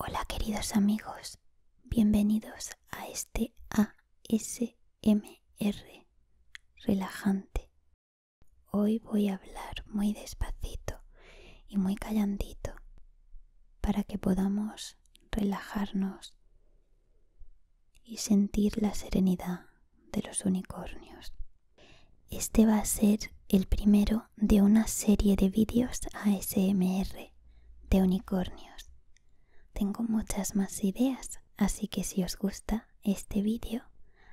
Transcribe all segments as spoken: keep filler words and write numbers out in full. Hola queridos amigos, bienvenidos a este A S M R relajante. Hoy voy a hablar muy despacito y muy callandito para que podamos relajarnos y sentir la serenidad de los unicornios. Este va a ser el primero de una serie de vídeos A S M R de unicornios. Tengo muchas más ideas, así que si os gusta este vídeo,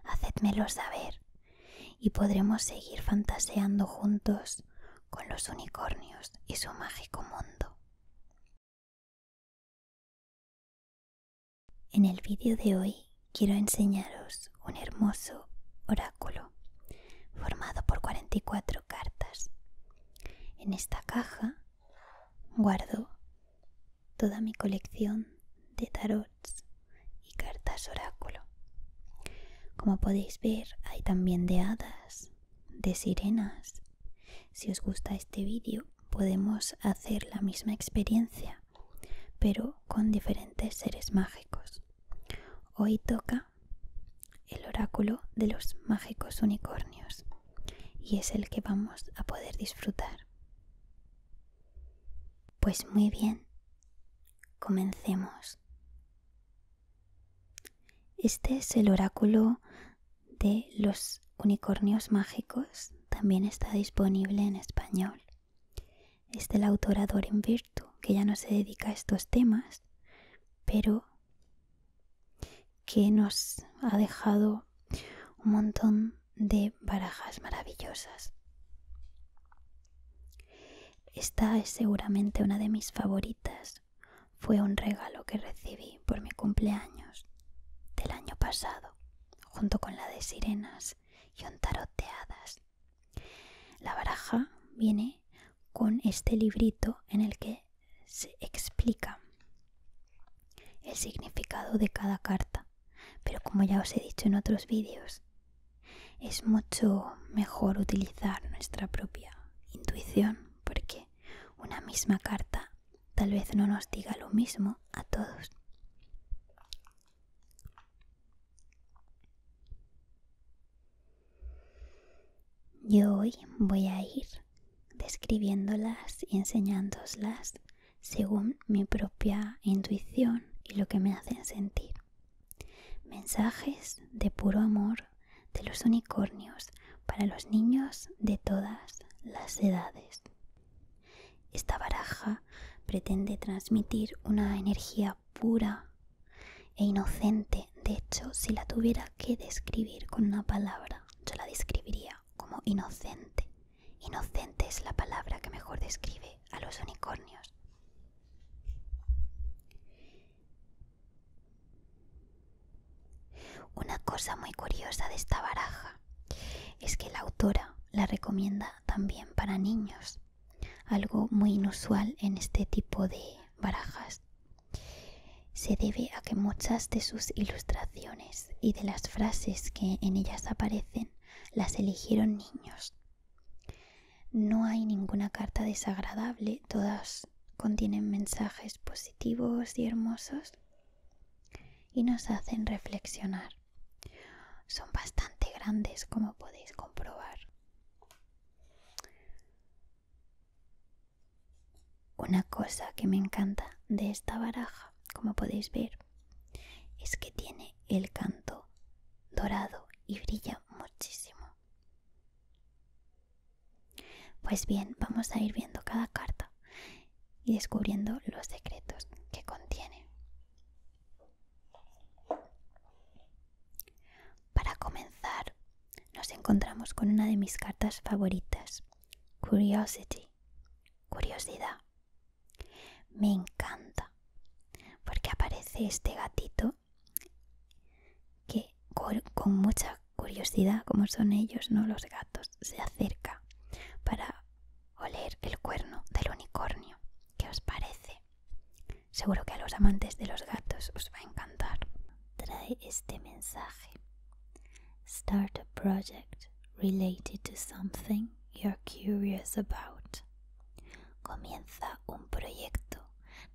hacedmelo saber y podremos seguir fantaseando juntos con los unicornios y su mágico mundo. En el vídeo de hoy quiero enseñaros un hermoso oráculo formado por cuarenta y cuatro cartas. En esta caja guardo toda mi colección de tarots y cartas oráculo. Como podéis ver, hay también de hadas, de sirenas. Si os gusta este vídeo, podemos hacer la misma experiencia, pero con diferentes seres mágicos. Hoy toca el oráculo de los mágicos unicornios y es el que vamos a poder disfrutar. Pues muy bien, comencemos. Este es el oráculo de los unicornios mágicos, también está disponible en español. Es de la autora Doreen Virtue, que ya no se dedica a estos temas, pero que nos ha dejado un montón de barajas maravillosas. Esta es seguramente una de mis favoritas. Fue un regalo que recibí por mi cumpleaños del año pasado, junto con la de sirenas y un tarot de hadas. La baraja viene con este librito en el que se explica el significado de cada carta. Pero como ya os he dicho en otros vídeos, es mucho mejor utilizar nuestra propia intuición, porque una misma carta tal vez no nos diga lo mismo a todos. Yo hoy voy a ir describiéndolas y enseñándoslas según mi propia intuición y lo que me hacen sentir. Mensajes de puro amor de los unicornios para los niños de todas las edades. Esta baraja pretende transmitir una energía pura e inocente. De hecho, si la tuviera que describir con una palabra, yo la describiría como inocente. Inocente es la palabra que mejor describe a los unicornios. Una cosa muy curiosa de esta baraja es que la autora la recomienda también para niños, algo muy inusual en este tipo de barajas. Se debe a que muchas de sus ilustraciones y de las frases que en ellas aparecen las eligieron niños. No hay ninguna carta desagradable, todas contienen mensajes positivos y hermosos y nos hacen reflexionar. Son bastante grandes, como podéis comprobar. Una cosa que me encanta de esta baraja, como podéis ver, es que tiene el canto dorado y brilla muchísimo. Pues bien, vamos a ir viendo cada carta y descubriendo los secretos que contiene. Para comenzar, nos encontramos con una de mis cartas favoritas, Curiosity, curiosidad. Me encanta, porque aparece este gatito que con mucha curiosidad, como son ellos, ¿no?, los gatos, se acerca para oler el cuerno del unicornio. ¿Qué os parece? Seguro que a los amantes de los gatos os va a encantar. Trae este mensaje. Start a project related to something you're curious about. Comienza un proyecto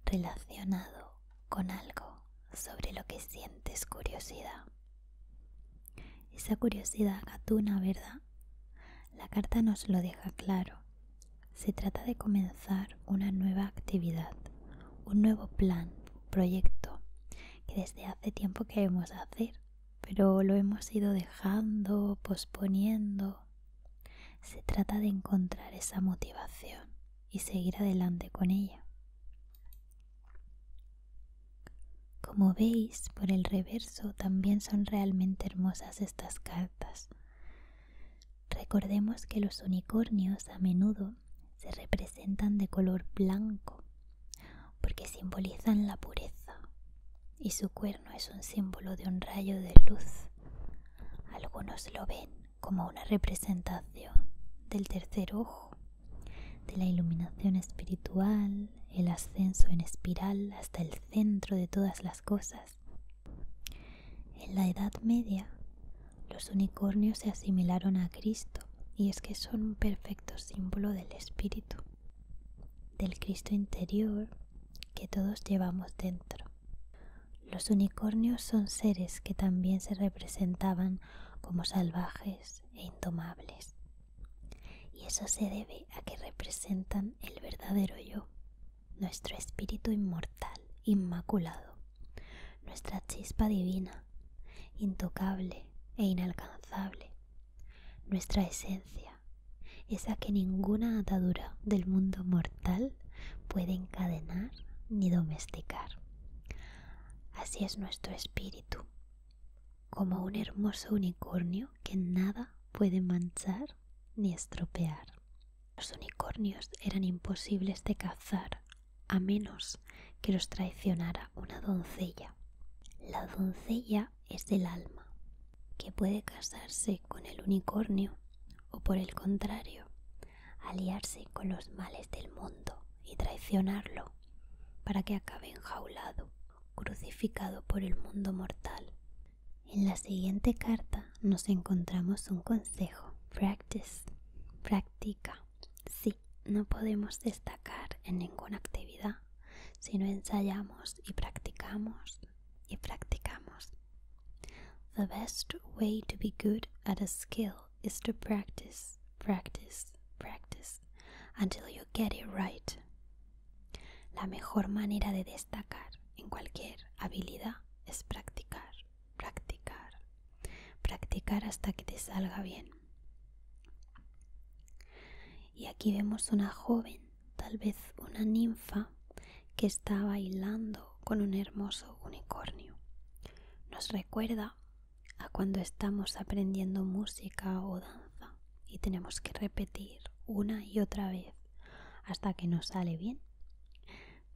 relacionado con algo sobre lo que sientes curiosidad. Esa curiosidad gatuna, ¿verdad? La carta nos lo deja claro. Se trata de comenzar una nueva actividad, un nuevo plan, proyecto, que desde hace tiempo queremos hacer, pero lo hemos ido dejando, posponiendo. Se trata de encontrar esa motivación y seguir adelante con ella. Como veis, por el reverso también son realmente hermosas estas cartas. Recordemos que los unicornios a menudo se representan de color blanco porque simbolizan la pureza y su cuerno es un símbolo de un rayo de luz. Algunos lo ven como una representación del tercer ojo, de la iluminación espiritual, el ascenso en espiral hasta el centro de todas las cosas. En la Edad Media, los unicornios se asimilaron a Cristo y es que son un perfecto símbolo del espíritu, del Cristo interior que todos llevamos dentro. Los unicornios son seres que también se representaban como salvajes e indomables. Y eso se debe a que representan el verdadero yo, nuestro espíritu inmortal, inmaculado, nuestra chispa divina, intocable e inalcanzable, nuestra esencia, esa que ninguna atadura del mundo mortal puede encadenar ni domesticar. Así es nuestro espíritu, como un hermoso unicornio que nada puede manchar ni estropear. Los unicornios eran imposibles de cazar a menos que los traicionara una doncella. La doncella es el alma, que puede casarse con el unicornio o, por el contrario, aliarse con los males del mundo y traicionarlo para que acabe enjaulado, crucificado por el mundo mortal. En la siguiente carta nos encontramos un consejo. Practice, practica. Sí, no podemos destacar en ninguna actividad si no ensayamos y practicamos y practicamos. The best way to be good at a skill is to practice, practice, practice, until you get it right. La mejor manera de destacar en cualquier habilidad es practicar, practicar, practicar hasta que te salga bien. Y aquí vemos una joven, tal vez una ninfa, que está bailando con un hermoso unicornio. Nos recuerda a cuando estamos aprendiendo música o danza y tenemos que repetir una y otra vez hasta que nos sale bien.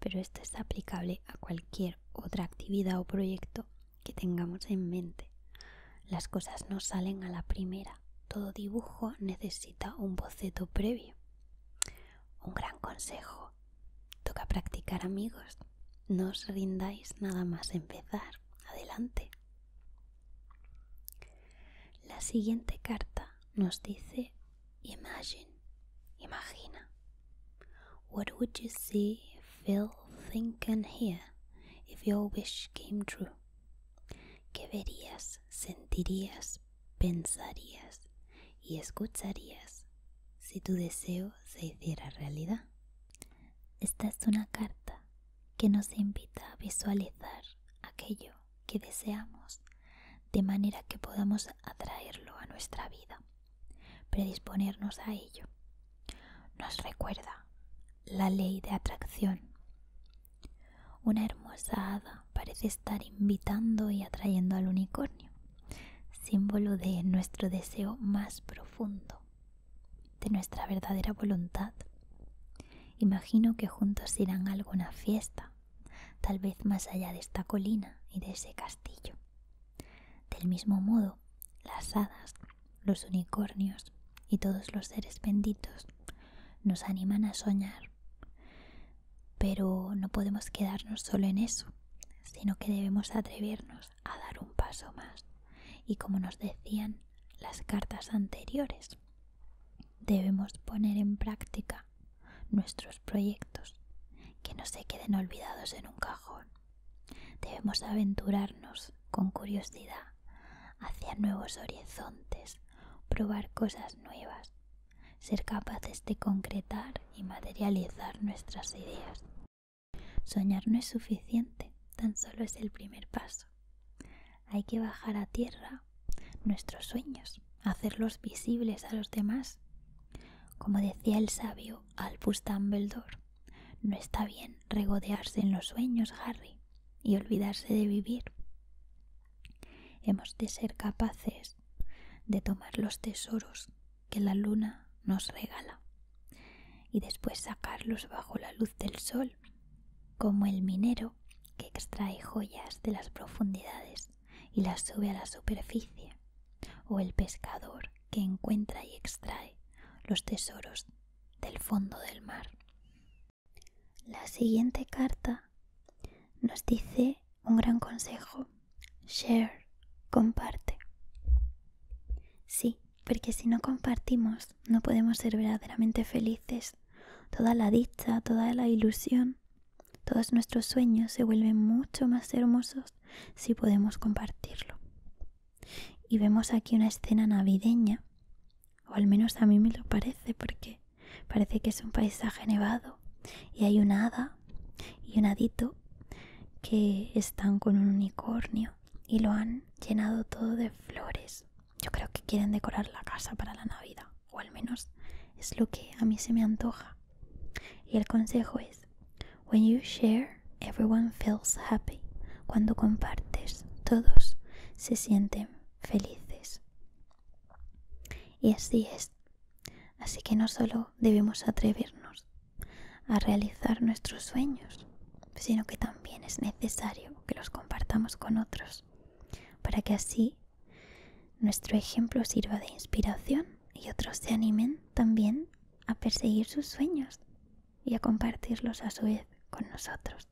Pero esto es aplicable a cualquier otra actividad o proyecto que tengamos en mente. Las cosas no salen a la primera. Todo dibujo necesita un boceto previo. Un gran consejo. Toca practicar, amigos. No os rindáis nada más empezar. Adelante. La siguiente carta nos dice imagine, imagina. What would you see, feel, think and hear if your wish came true? ¿Qué verías, sentirías, pensarías y escucharías si tu deseo se hiciera realidad? Esta es una carta que nos invita a visualizar aquello que deseamos, de manera que podamos atraerlo a nuestra vida, predisponernos a ello. Nos recuerda la ley de atracción. Una hermosa hada parece estar invitando y atrayendo al unicornio, símbolo de nuestro deseo más profundo, de nuestra verdadera voluntad. Imagino que juntos irán a alguna fiesta, tal vez más allá de esta colina y de ese castillo. Del mismo modo, las hadas, los unicornios y todos los seres benditos nos animan a soñar. Pero no podemos quedarnos solo en eso, sino que debemos atrevernos a dar un paso más. Y como nos decían las cartas anteriores, debemos poner en práctica nuestros proyectos, que no se queden olvidados en un cajón, Vamos a aventurarnos con curiosidad hacia nuevos horizontes, probar cosas nuevas, ser capaces de concretar y materializar nuestras ideas. Soñar no es suficiente, tan solo es el primer paso. Hay que bajar a tierra nuestros sueños, hacerlos visibles a los demás. Como decía el sabio Albus Dumbledore, no está bien regodearse en los sueños, Harry, y olvidarse de vivir. Hemos de ser capaces de tomar los tesoros que la luna nos regala y después sacarlos bajo la luz del sol, como el minero que extrae joyas de las profundidades y las sube a la superficie, o el pescador que encuentra y extrae los tesoros del fondo del mar. La siguiente carta nos dice un gran consejo: share, comparte. Sí, porque si no compartimos no podemos ser verdaderamente felices. Toda la dicha, toda la ilusión, todos nuestros sueños se vuelven mucho más hermosos si podemos compartirlo. Y vemos aquí una escena navideña, o al menos a mí me lo parece, porque parece que es un paisaje nevado y hay una hada y un hadito que están con un unicornio y lo han llenado todo de flores. Yo creo que quieren decorar la casa para la Navidad, o al menos es lo que a mí se me antoja. Y el consejo es: when you share, everyone feels happy. Cuando compartes, todos se sienten felices. Y así es. Así que no solo debemos atrevernos a realizar nuestros sueños, sino que también es necesario que los compartamos con otros, para que así nuestro ejemplo sirva de inspiración y otros se animen también a perseguir sus sueños y a compartirlos a su vez con nosotros.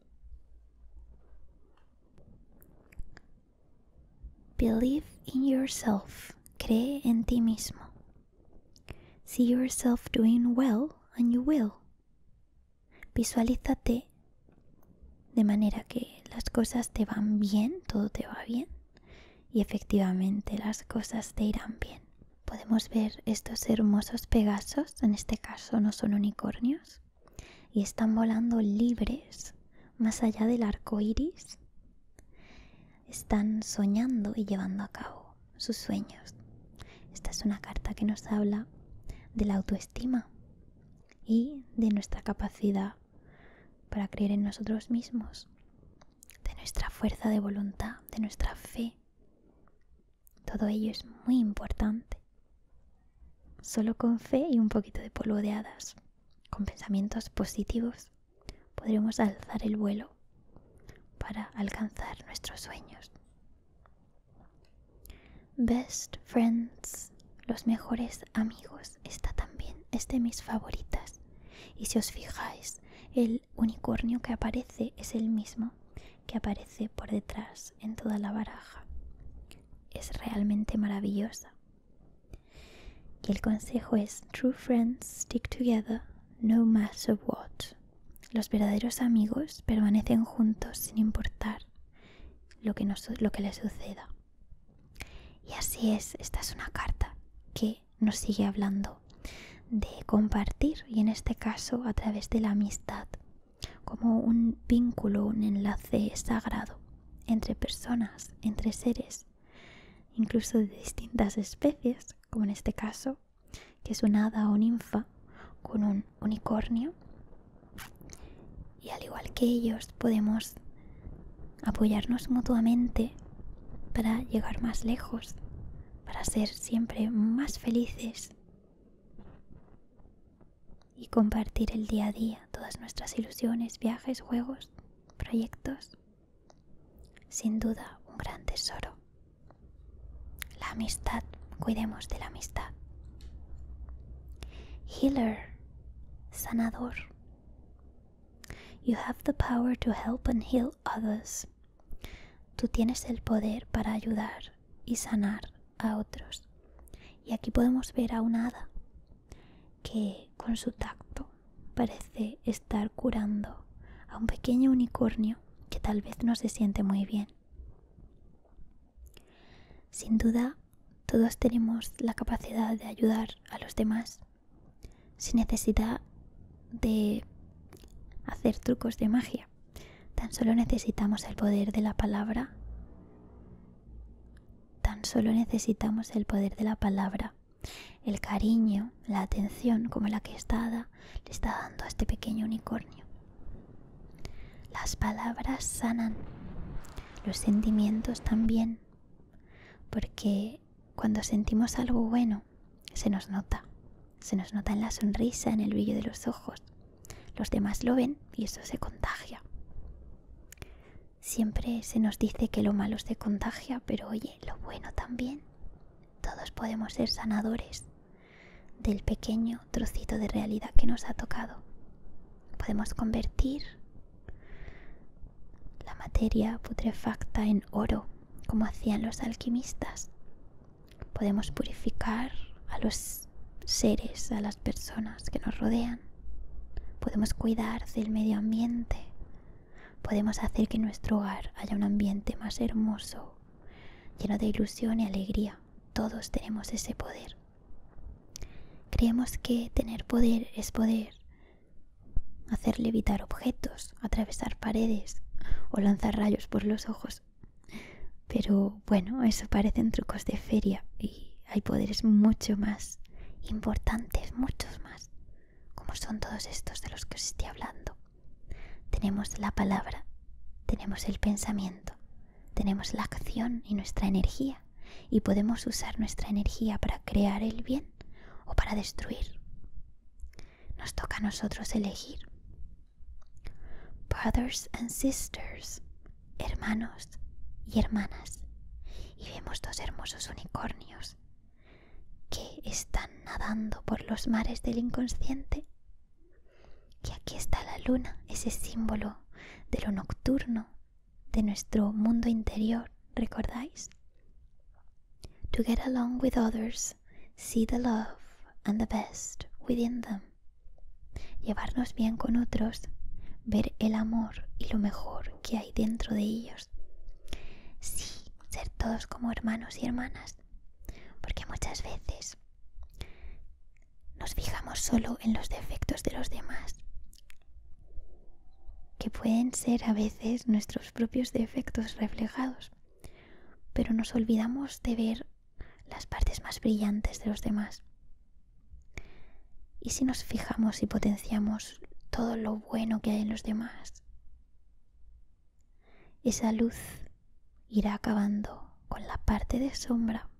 Believe in yourself. Cree en ti mismo. See yourself doing well and you will. Visualízate de manera que las cosas te van bien, todo te va bien, y efectivamente las cosas te irán bien. Podemos ver estos hermosos pegasos, en este caso no son unicornios, y están volando libres más allá del arco iris. Están soñando y llevando a cabo sus sueños. Esta es una carta que nos habla de la autoestima y de nuestra capacidad para creer en nosotros mismos, de nuestra fuerza de voluntad, de nuestra fe. Todo ello es muy importante. Solo con fe y un poquito de polvo de hadas, con pensamientos positivos, podremos alzar el vuelo para alcanzar nuestros sueños. Best friends, los mejores amigos. Esta también es de mis favoritas. Y si os fijáis, el unicornio que aparece es el mismo que aparece por detrás en toda la baraja. Es realmente maravillosa. Y el consejo es: true friends stick together, no matter what. Los verdaderos amigos permanecen juntos sin importar lo que, nos, lo que les suceda. Y así es, esta es una carta que nos sigue hablando de compartir, y en este caso a través de la amistad, como un vínculo, un enlace sagrado entre personas, entre seres, incluso de distintas especies, como en este caso, que es una hada o ninfa con un unicornio, y al igual que ellos podemos apoyarnos mutuamente para llegar más lejos, para ser siempre más felices y compartir el día a día, todas nuestras ilusiones, viajes, juegos, proyectos. Sin duda, un gran tesoro. La amistad, cuidemos de la amistad. Healer, sanador. You have the power to help and heal others. Tú tienes el poder para ayudar y sanar a otros. Y aquí podemos ver a una hada que con su tacto parece estar curando a un pequeño unicornio que tal vez no se siente muy bien. Sin duda, todos tenemos la capacidad de ayudar a los demás, sin necesidad de hacer trucos de magia. Tan solo necesitamos el poder de la palabra. Tan solo necesitamos el poder de la palabra, el cariño, la atención como la que esta hada le está dando a este pequeño unicornio. Las palabras sanan, los sentimientos también, porque cuando sentimos algo bueno se nos nota, se nos nota en la sonrisa, en el brillo de los ojos. Los demás lo ven y eso se contagia. Siempre se nos dice que lo malo se contagia, pero oye, lo bueno también. Todos podemos ser sanadores del pequeño trocito de realidad que nos ha tocado. Podemos convertir la materia putrefacta en oro, como hacían los alquimistas. Podemos purificar a los seres, a las personas que nos rodean. Podemos cuidar del medio ambiente. Podemos hacer que en nuestro hogar haya un ambiente más hermoso, lleno de ilusión y alegría. Todos tenemos ese poder. Creemos que tener poder es poder hacer levitar objetos, atravesar paredes o lanzar rayos por los ojos. Pero bueno, eso parecen trucos de feria y hay poderes mucho más importantes, muchos más, como son todos estos de los que os estoy hablando. Tenemos la palabra, tenemos el pensamiento, tenemos la acción y nuestra energía. Y podemos usar nuestra energía para crear el bien o para destruir. Nos toca a nosotros elegir. Brothers and sisters, hermanos y hermanas. Y vemos dos hermosos unicornios que están nadando por los mares del inconsciente. Y aquí está la luna, ese símbolo de lo nocturno, de nuestro mundo interior, ¿recordáis? To get along with others, see the love and the best within them. Llevarnos bien con otros, ver el amor y lo mejor que hay dentro de ellos. Sí, ser todos como hermanos y hermanas, porque muchas veces nos fijamos solo en los defectos de los demás, que pueden ser a veces nuestros propios defectos reflejados, pero nos olvidamos de ver las partes más brillantes de los demás. ¿Y si nos fijamos y potenciamos todo lo bueno que hay en los demás? Esa luz irá acabando con la parte de sombra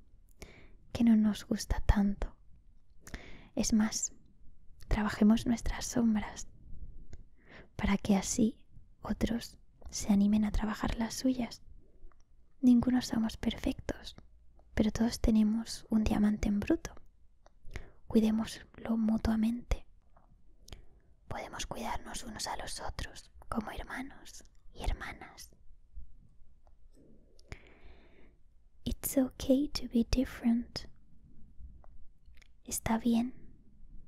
que no nos gusta tanto. Es más, trabajemos nuestras sombras para que así otros se animen a trabajar las suyas. Ninguno somos perfectos, pero todos tenemos un diamante en bruto. Cuidémoslo mutuamente. Podemos cuidarnos unos a los otros como hermanos y hermanas. It's okay to be different. Está bien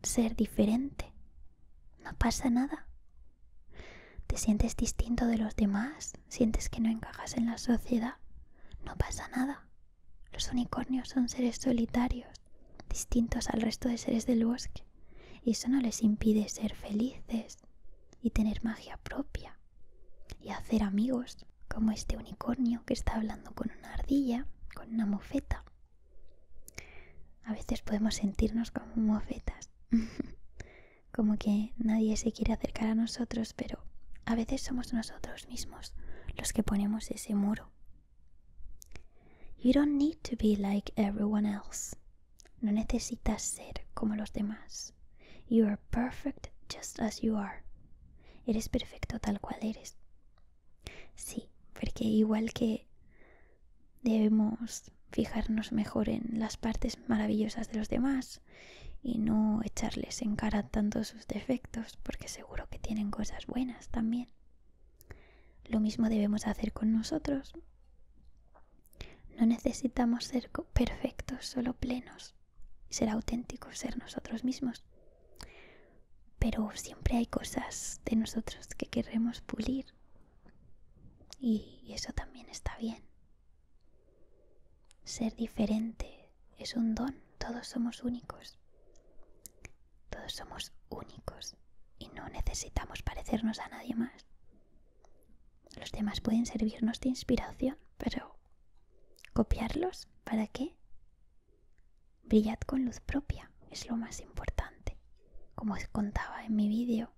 ser diferente. No pasa nada. ¿Te sientes distinto de los demás? ¿Sientes que no encajas en la sociedad? No pasa nada. Los unicornios son seres solitarios, distintos al resto de seres del bosque, y eso no les impide ser felices y tener magia propia y hacer amigos, como este unicornio que está hablando con una ardilla, con una mofeta. A veces podemos sentirnos como mofetas, como que nadie se quiere acercar a nosotros, pero a veces somos nosotros mismos los que ponemos ese muro. You don't need to be like everyone else. No necesitas ser como los demás. You are perfect just as you are. Eres perfecto tal cual eres. Sí, porque igual que debemos fijarnos mejor en las partes maravillosas de los demás y no echarles en cara tanto sus defectos, porque seguro que tienen cosas buenas también. Lo mismo debemos hacer con nosotros. No necesitamos ser perfectos, solo plenos, ser auténticos, ser nosotros mismos. Pero siempre hay cosas de nosotros que queremos pulir. Y eso también está bien. Ser diferente es un don. Todos somos únicos. Todos somos únicos y no necesitamos parecernos a nadie más. Los demás pueden servirnos de inspiración, pero ¿copiarlos? ¿Para qué? Brillad con luz propia, es lo más importante. Como os contaba en mi vídeo,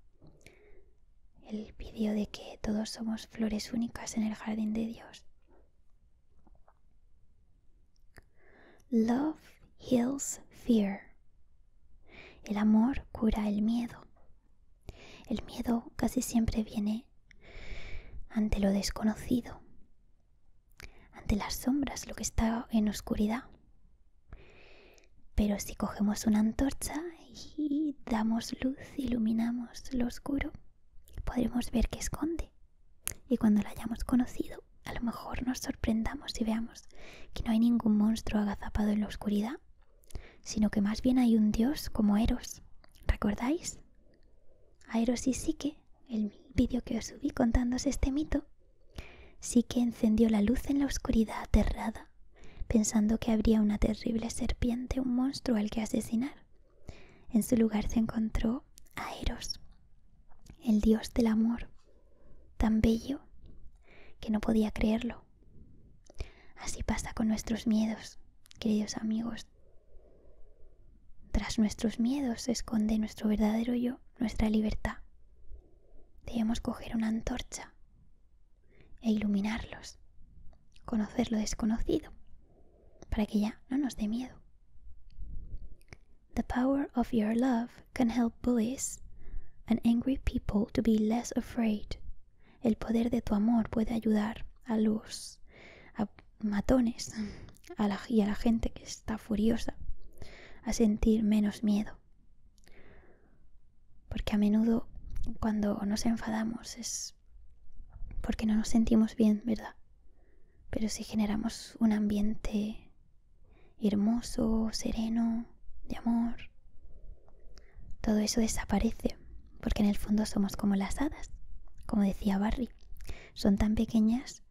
el vídeo de que todos somos flores únicas en el jardín de Dios. Love heals fear. El amor cura el miedo. El miedo casi siempre viene ante lo desconocido, ante las sombras, lo que está en oscuridad. Pero si cogemos una antorcha y damos luz, iluminamos lo oscuro, podremos ver qué esconde. Y cuando lo hayamos conocido, a lo mejor nos sorprendamos y veamos que no hay ningún monstruo agazapado en la oscuridad, sino que más bien hay un dios como Eros. ¿Recordáis? A Eros y Sique, el vídeo que os subí contándoos este mito. Sique encendió la luz en la oscuridad aterrada, pensando que habría una terrible serpiente, un monstruo al que asesinar. En su lugar se encontró a Eros, el dios del amor, tan bello que no podía creerlo. Así pasa con nuestros miedos, queridos amigos. Tras nuestros miedos se esconde nuestro verdadero yo, nuestra libertad. Debemos coger una antorcha e iluminarlos, conocer lo desconocido, para que ya no nos dé miedo. The power of your love can help bullies and angry people to be less afraid. El poder de tu amor puede ayudar a los a matones a la, y a la gente que está furiosa a sentir menos miedo. Porque a menudo cuando nos enfadamos es porque no nos sentimos bien, ¿verdad? Pero si generamos un ambiente hermoso, sereno, de amor, todo eso desaparece, porque en el fondo somos como las hadas, como decía Barry. Son tan pequeñas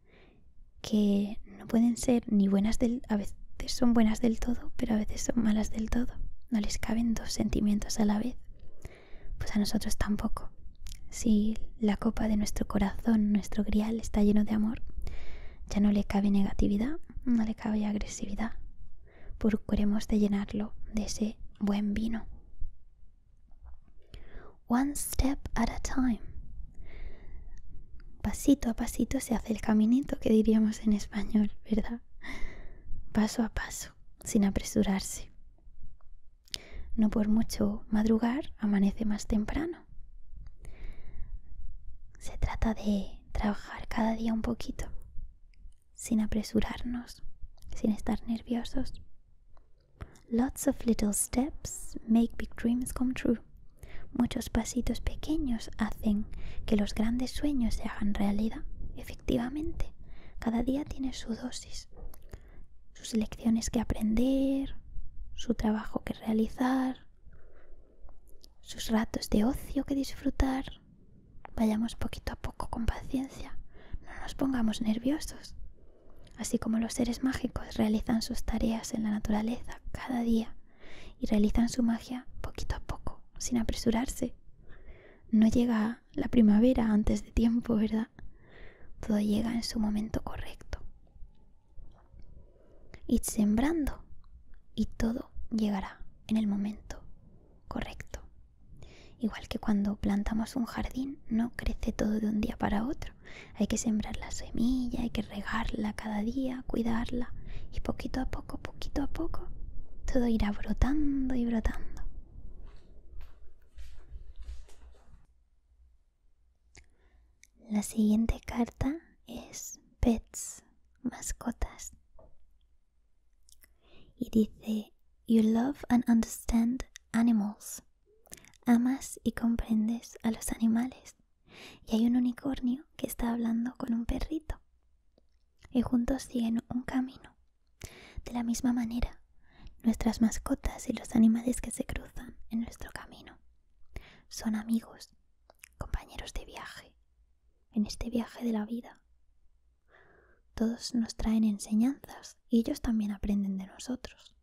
que no pueden ser ni buenas del... A veces son buenas del todo, pero a veces son malas del todo. No les caben dos sentimientos a la vez. Pues a nosotros tampoco. Si la copa de nuestro corazón, nuestro grial, está lleno de amor, ya no le cabe negatividad, no le cabe agresividad. Procuremos de llenarlo de ese buen vino. One step at a time. Pasito a pasito se hace el caminito, que diríamos en español, ¿verdad? Paso a paso, sin apresurarse. No por mucho madrugar, amanece más temprano. Se trata de trabajar cada día un poquito, sin apresurarnos, sin estar nerviosos. Lots of little steps make big dreams come true. Muchos pasitos pequeños hacen que los grandes sueños se hagan realidad. Efectivamente, cada día tiene su dosis, sus lecciones que aprender, su trabajo que realizar, sus ratos de ocio que disfrutar. Vayamos poquito a poco, con paciencia, no nos pongamos nerviosos. Así como los seres mágicos realizan sus tareas en la naturaleza cada día y realizan su magia poquito a poco, sin apresurarse. No llega la primavera antes de tiempo, ¿verdad? Todo llega en su momento correcto. Id sembrando y todo llegará en el momento correcto. Igual que cuando plantamos un jardín, no crece todo de un día para otro. Hay que sembrar la semilla, hay que regarla cada día, cuidarla, y poquito a poco, poquito a poco, todo irá brotando y brotando. La siguiente carta es Pets, mascotas. Y dice: You love and understand animals. Amas y comprendes a los animales. Y hay un unicornio que está hablando con un perrito. Y juntos siguen un camino. De la misma manera, nuestras mascotas y los animales que se cruzan en nuestro camino son amigos, compañeros de viaje, en este viaje de la vida, todos nos traen enseñanzas y ellos también aprenden de nosotros.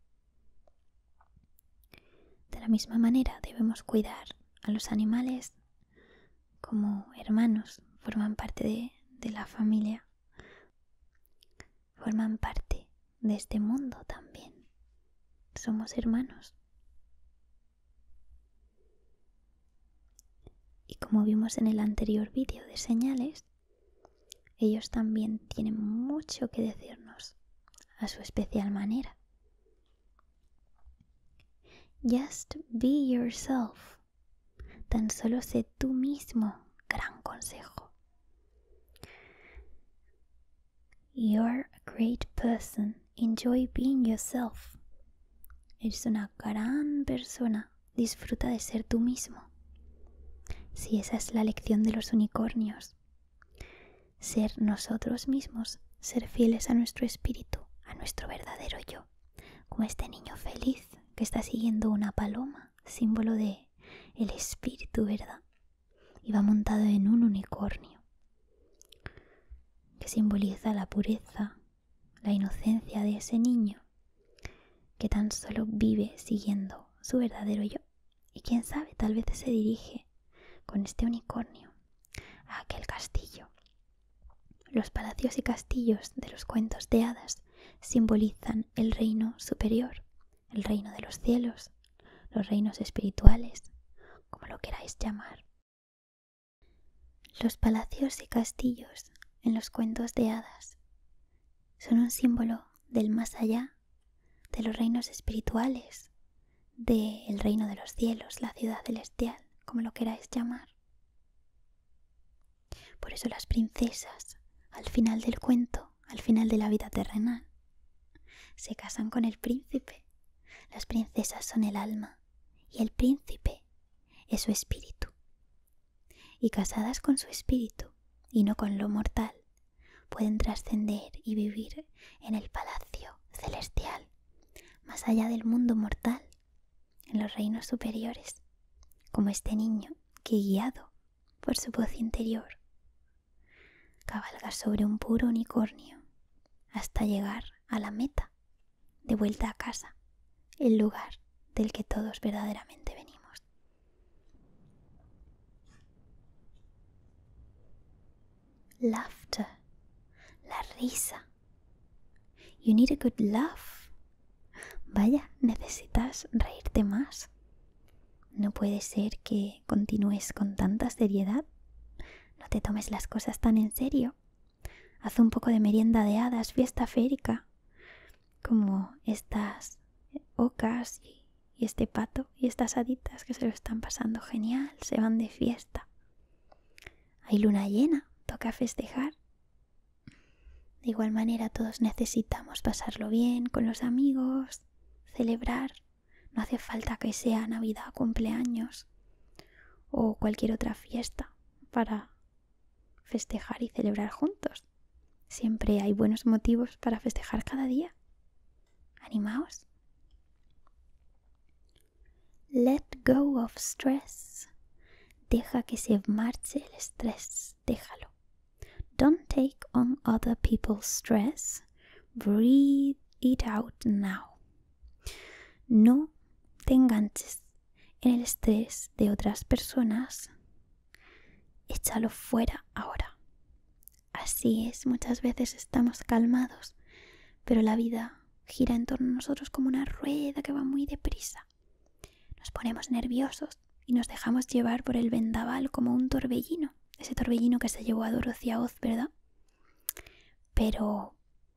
De la misma manera debemos cuidar a los animales como hermanos, forman parte de, de la familia, forman parte de este mundo también, somos hermanos. Y como vimos en el anterior vídeo de señales, ellos también tienen mucho que decirnos, a su especial manera. Just be yourself. Tan solo sé tú mismo, gran consejo. You're a great person. Enjoy being yourself. Eres una gran persona. Disfruta de ser tú mismo. Sí, esa es la lección de los unicornios. Ser nosotros mismos, ser fieles a nuestro espíritu, a nuestro verdadero yo. Como este niño feliz que está siguiendo una paloma, símbolo de el espíritu, ¿verdad? Y va montado en un unicornio, que simboliza la pureza, la inocencia de ese niño, que tan solo vive siguiendo su verdadero yo. Y quién sabe, tal vez se dirige con este unicornio a aquel castillo. Los palacios y castillos de los cuentos de hadas simbolizan el reino superior, el reino de los cielos, los reinos espirituales, como lo queráis llamar. Los palacios y castillos en los cuentos de hadas son un símbolo del más allá, de los reinos espirituales, del reino de los cielos, la ciudad celestial, como lo queráis llamar. Por eso las princesas, al final del cuento, al final de la vida terrenal, se casan con el príncipe. Las princesas son el alma y el príncipe es su espíritu. Y casadas con su espíritu y no con lo mortal, pueden trascender y vivir en el palacio celestial, más allá del mundo mortal, en los reinos superiores, como este niño que, guiado por su voz interior, cabalga sobre un puro unicornio hasta llegar a la meta, de vuelta a casa, el lugar del que todos verdaderamente venimos. Laughter, la risa. You need a good laugh. Vaya, necesitas reírte más. No puede ser que continúes con tanta seriedad. No te tomes las cosas tan en serio. Haz un poco de merienda de hadas, fiesta férica, como estas ocas y, y este pato y estas haditas que se lo están pasando genial, se van de fiesta. Hay luna llena, toca festejar. De igual manera todos necesitamos pasarlo bien con los amigos, celebrar. No hace falta que sea Navidad, cumpleaños o cualquier otra fiesta para festejar y celebrar juntos. Siempre hay buenos motivos para festejar cada día. Animaos. Let go of stress. Deja que se marche el estrés. Déjalo. Don't take on other people's stress. Breathe it out now. No te enganches en el estrés de otras personas. Échalo fuera ahora. Así es, muchas veces estamos calmados, pero la vida gira en torno a nosotros como una rueda que va muy deprisa. Nos ponemos nerviosos y nos dejamos llevar por el vendaval como un torbellino. Ese torbellino que se llevó a Dorothy a Oz, ¿verdad? Pero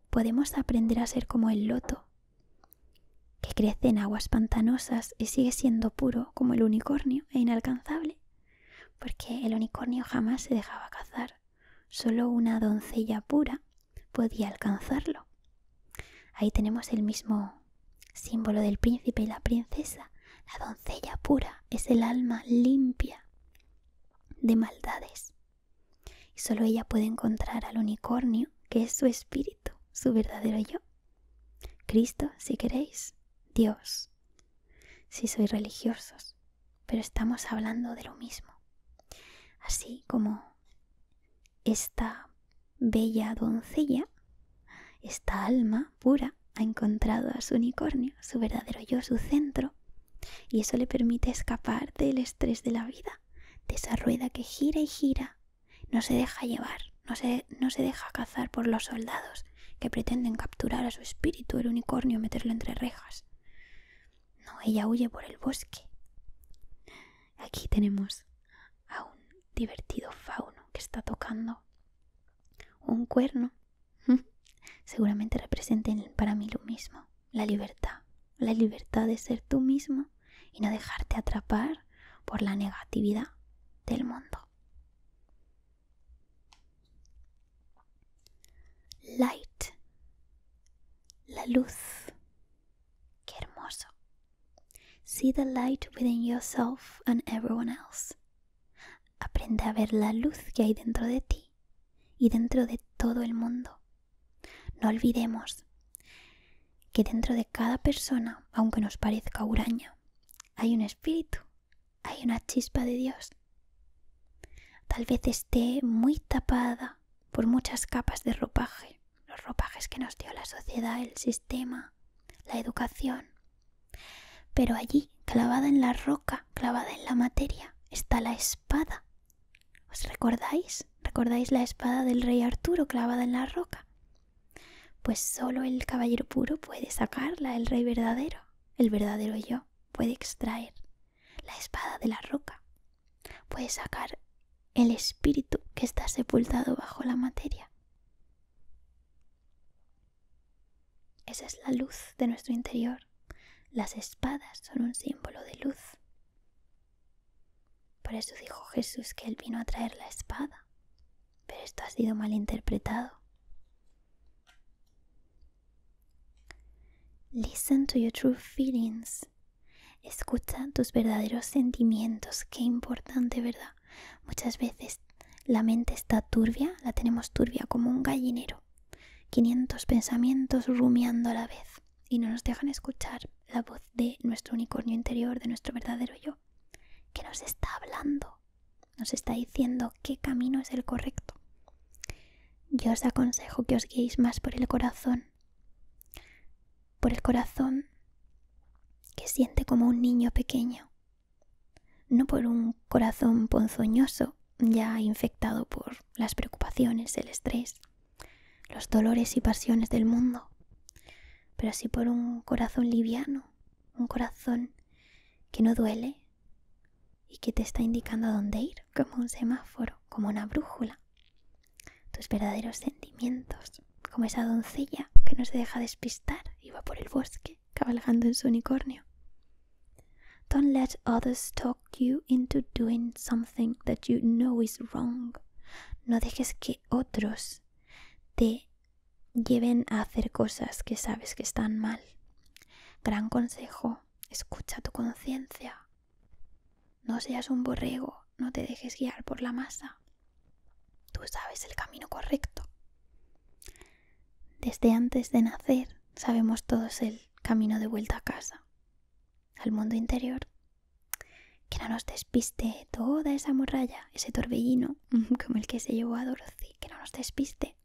podemos aprender a ser como el loto, que crece en aguas pantanosas y sigue siendo puro como el unicornio e inalcanzable. Porque el unicornio jamás se dejaba cazar. Solo una doncella pura podía alcanzarlo. Ahí tenemos el mismo símbolo del príncipe y la princesa. La doncella pura es el alma limpia de maldades. Y solo ella puede encontrar al unicornio, que es su espíritu, su verdadero yo. Cristo, si queréis, Dios, si sois religiosos. Pero estamos hablando de lo mismo. Así como esta bella doncella esta alma pura ha encontrado a su unicornio, su verdadero yo, su centro, y eso le permite escapar del estrés de la vida, de esa rueda que gira y gira, no se deja llevar, no se, no se deja cazar por los soldados que pretenden capturar a su espíritu, el unicornio, meterlo entre rejas. No, ella huye por el bosque. Aquí tenemos a un divertido fauno que está tocando un cuerno. Seguramente representen para mí lo mismo, la libertad, la libertad de ser tú mismo y no dejarte atrapar por la negatividad del mundo. Light, la luz, qué hermoso. See the light within yourself and everyone else. Aprende a ver la luz que hay dentro de ti y dentro de todo el mundo. No olvidemos que dentro de cada persona, aunque nos parezca huraña, hay un espíritu, hay una chispa de Dios. Tal vez esté muy tapada por muchas capas de ropaje, los ropajes que nos dio la sociedad, el sistema, la educación. Pero allí, clavada en la roca, clavada en la materia, está la espada. ¿Os recordáis? ¿Recordáis la espada del rey Arturo clavada en la roca? Pues solo el caballero puro puede sacarla, el rey verdadero, el verdadero yo, puede extraer la espada de la roca, puede sacar el espíritu que está sepultado bajo la materia. Esa es la luz de nuestro interior. Las espadas son un símbolo de luz. Por eso dijo Jesús que Él vino a traer la espada. Pero esto ha sido malinterpretado. Listen to your true feelings. Escucha tus verdaderos sentimientos. Qué importante, ¿verdad? Muchas veces la mente está turbia, la tenemos turbia como un gallinero. quinientos pensamientos rumiando a la vez. Y no nos dejan escuchar la voz de nuestro unicornio interior, de nuestro verdadero yo, que nos está hablando, nos está diciendo qué camino es el correcto. Yo os aconsejo que os guiéis más por el corazón, por el corazón que siente como un niño pequeño, no por un corazón ponzoñoso ya infectado por las preocupaciones, el estrés, los dolores y pasiones del mundo, pero sí por un corazón liviano, un corazón que no duele y que te está indicando a dónde ir, como un semáforo, como una brújula. Tus verdaderos sentimientos, como esa doncella que no se deja despistar y va por el bosque, cabalgando en su unicornio. Don't let others talk you into doing something that you know is wrong. No dejes que otros te lleven a hacer cosas que sabes que están mal. Gran consejo, escucha tu conciencia. No seas un borrego, no te dejes guiar por la masa. Tú sabes el camino correcto. Desde antes de nacer sabemos todos el camino de vuelta a casa, al mundo interior. Que no nos despiste toda esa morralla, ese torbellino, como el que se llevó a Dorothy, que no nos despiste.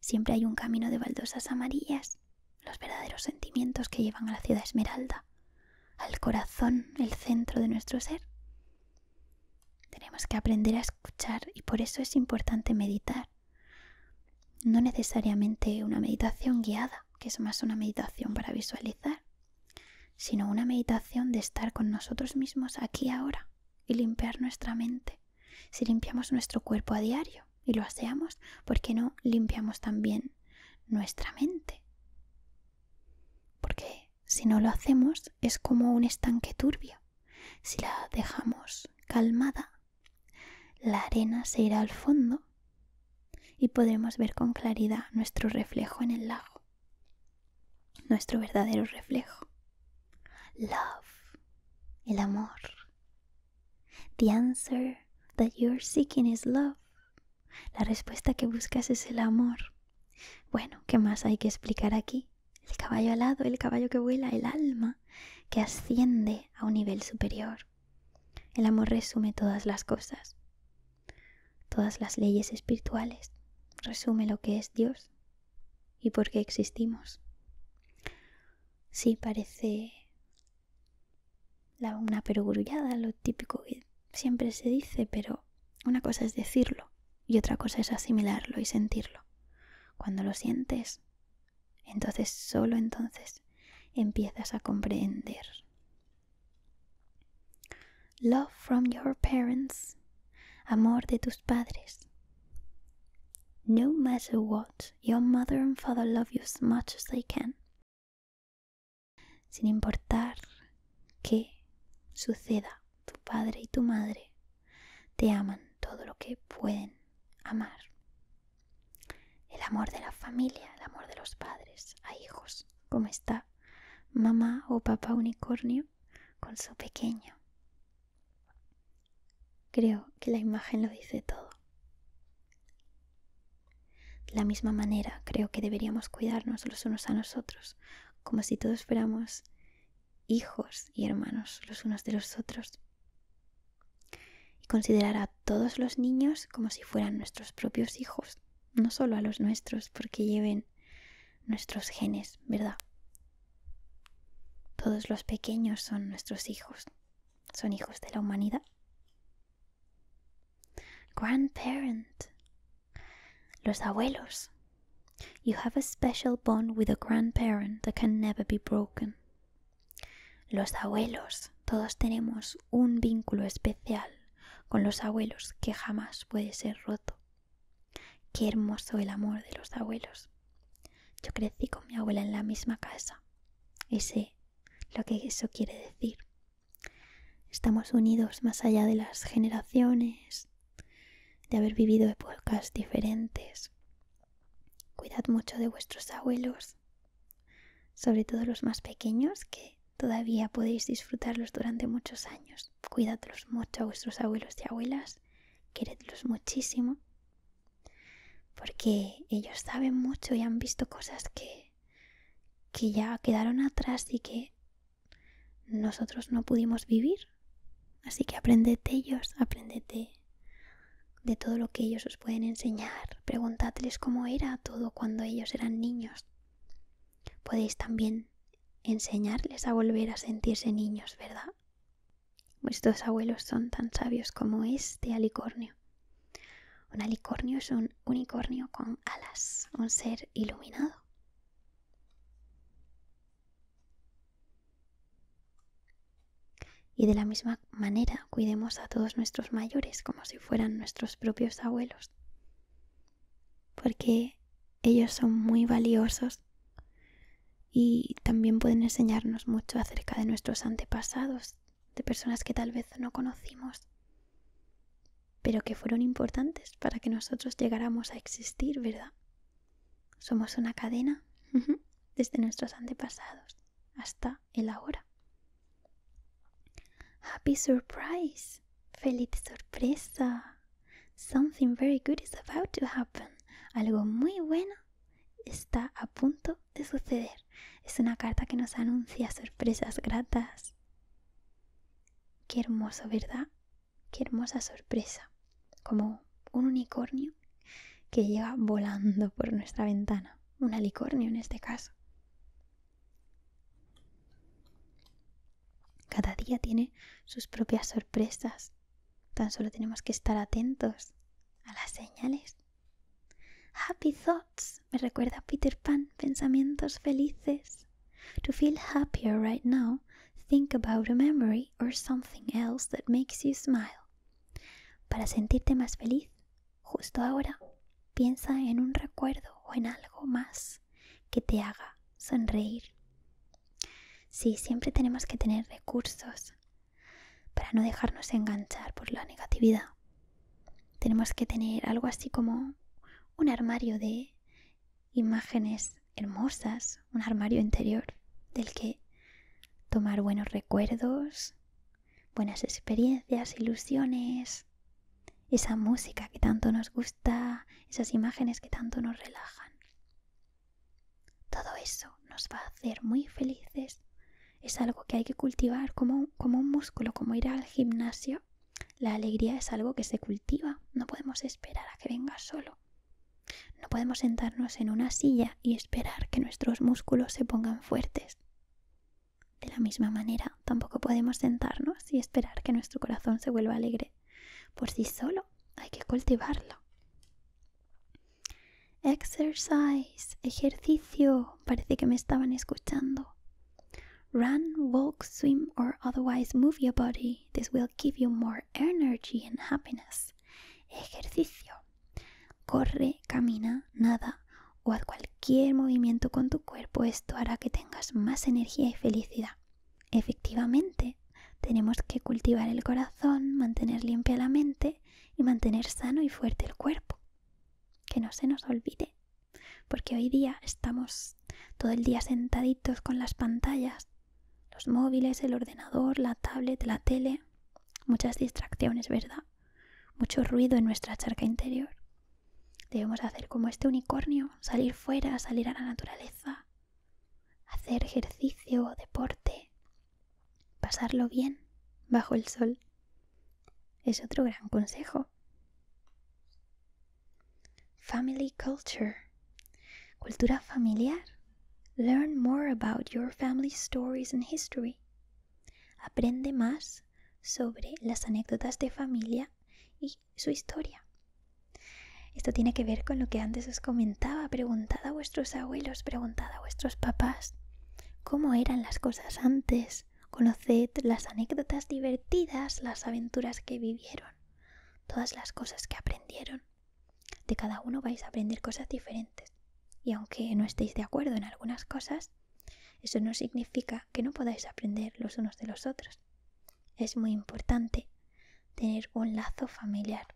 Siempre hay un camino de baldosas amarillas, los verdaderos sentimientos que llevan a la ciudad esmeralda, al corazón, el centro de nuestro ser. Tenemos que aprender a escuchar y por eso es importante meditar. No necesariamente una meditación guiada, que es más una meditación para visualizar, sino una meditación de estar con nosotros mismos aquí ahora y limpiar nuestra mente. Si limpiamos nuestro cuerpo a diario, y lo aseamos, ¿por qué no limpiamos también nuestra mente? Porque si no lo hacemos es como un estanque turbio. Si la dejamos calmada, la arena se irá al fondo y podremos ver con claridad nuestro reflejo en el lago, nuestro verdadero reflejo. Love, el amor. The answer that you're seeking is love. La respuesta que buscas es el amor. Bueno, ¿qué más hay que explicar aquí? El caballo alado, el caballo que vuela, el alma que asciende a un nivel superior. El amor resume todas las cosas, todas las leyes espirituales, resume lo que es Dios y por qué existimos. Sí, parece la, una perogrullada, lo típico que siempre se dice, pero una cosa es decirlo y otra cosa es asimilarlo y sentirlo. Cuando lo sientes, entonces, solo entonces, empiezas a comprender. Love from your parents. Amor de tus padres. No matter what, your mother and father love you as much as they can. Sin importar qué suceda, tu padre y tu madre te aman todo lo que pueden amar. El amor de la familia, el amor de los padres a hijos, como está mamá o papá unicornio con su pequeño. Creo que la imagen lo dice todo. De la misma manera, creo que deberíamos cuidarnos los unos a nosotros, como si todos fuéramos hijos y hermanos los unos de los otros. Y considerar a todos los niños como si fueran nuestros propios hijos, no solo a los nuestros, porque lleven nuestros genes, ¿verdad? Todos los pequeños son nuestros hijos, son hijos de la humanidad. Grandparent. Los abuelos. You have a special bond with a grandparent that can never be broken. Los abuelos. Todos tenemos un vínculo especial con los abuelos que jamás puede ser roto. Qué hermoso el amor de los abuelos. Yo crecí con mi abuela en la misma casa y sé lo que eso quiere decir. Estamos unidos más allá de las generaciones, de haber vivido épocas diferentes. Cuidad mucho de vuestros abuelos, sobre todo los más pequeños, que todavía podéis disfrutarlos durante muchos años. Cuidadlos mucho a vuestros abuelos y abuelas, queredlos muchísimo, porque ellos saben mucho y han visto cosas que, que ya quedaron atrás y que nosotros no pudimos vivir. Así que aprended de ellos, aprended de de todo lo que ellos os pueden enseñar. Preguntadles cómo era todo cuando ellos eran niños. Podéis también enseñarles a volver a sentirse niños, ¿verdad? Vuestros abuelos son tan sabios como este alicornio. Un alicornio es un unicornio con alas, un ser iluminado. Y de la misma manera, cuidemos a todos nuestros mayores como si fueran nuestros propios abuelos, porque ellos son muy valiosos y también pueden enseñarnos mucho acerca de nuestros antepasados, de personas que tal vez no conocimos, pero que fueron importantes para que nosotros llegáramos a existir, ¿verdad? Somos una cadena desde nuestros antepasados hasta el ahora. Happy surprise, feliz sorpresa, something very good is about to happen, algo muy bueno está a punto de suceder. Es una carta que nos anuncia sorpresas gratas. Qué hermoso, ¿verdad? Qué hermosa sorpresa, como un unicornio que llega volando por nuestra ventana, un alicornio en este caso. Cada día tiene sus propias sorpresas. Tan solo tenemos que estar atentos a las señales. Happy thoughts. Me recuerda a Peter Pan. Pensamientos felices. To feel happier right now, think about a memory or something else that makes you smile. Para sentirte más feliz, justo ahora, piensa en un recuerdo o en algo más que te haga sonreír. Sí, siempre tenemos que tener recursos para no dejarnos enganchar por la negatividad. Tenemos que tener algo así como un armario de imágenes hermosas, un armario interior del que tomar buenos recuerdos, buenas experiencias, ilusiones, esa música que tanto nos gusta, esas imágenes que tanto nos relajan. Todo eso nos va a hacer muy felices. Es algo que hay que cultivar como, como un músculo, como ir al gimnasio. La alegría es algo que se cultiva. No podemos esperar a que venga solo. No podemos sentarnos en una silla y esperar que nuestros músculos se pongan fuertes. De la misma manera, tampoco podemos sentarnos y esperar que nuestro corazón se vuelva alegre. Por sí solo, hay que cultivarlo. Exercise, ejercicio, parece que me estaban escuchando. Run, walk, swim or otherwise move your body. This will give you more energy and happiness. Ejercicio. Corre, camina, nada o haz cualquier movimiento con tu cuerpo, esto hará que tengas más energía y felicidad. Efectivamente, tenemos que cultivar el corazón, mantener limpia la mente y mantener sano y fuerte el cuerpo. Que no se nos olvide, porque hoy día estamos todo el día sentaditos con las pantallas, los móviles, el ordenador, la tablet, la tele, muchas distracciones, ¿verdad? Mucho ruido en nuestra charca interior. Debemos hacer como este unicornio, salir fuera, salir a la naturaleza, hacer ejercicio, deporte, pasarlo bien bajo el sol. Es otro gran consejo. Family culture. Cultura familiar. Learn more about your family stories and history. Aprende más sobre las anécdotas de familia y su historia. Esto tiene que ver con lo que antes os comentaba. Preguntad a vuestros abuelos, preguntad a vuestros papás cómo eran las cosas antes. Conoced las anécdotas divertidas, las aventuras que vivieron, todas las cosas que aprendieron. De cada uno vais a aprender cosas diferentes. Y aunque no estéis de acuerdo en algunas cosas, eso no significa que no podáis aprender los unos de los otros. Es muy importante tener un lazo familiar.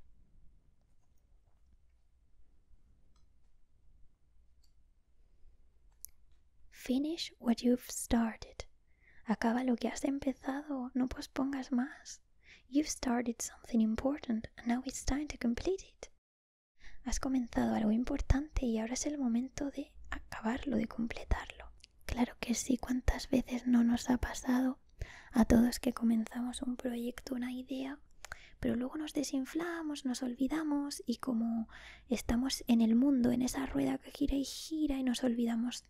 Finish what you've started. Acaba lo que has empezado, no pospongas más. You've started something important and now it's time to complete it. Has comenzado algo importante y ahora es el momento de acabarlo, de completarlo. Claro que sí, cuántas veces no nos ha pasado a todos que comenzamos un proyecto, una idea, pero luego nos desinflamos, nos olvidamos y como estamos en el mundo, en esa rueda que gira y gira y nos olvidamos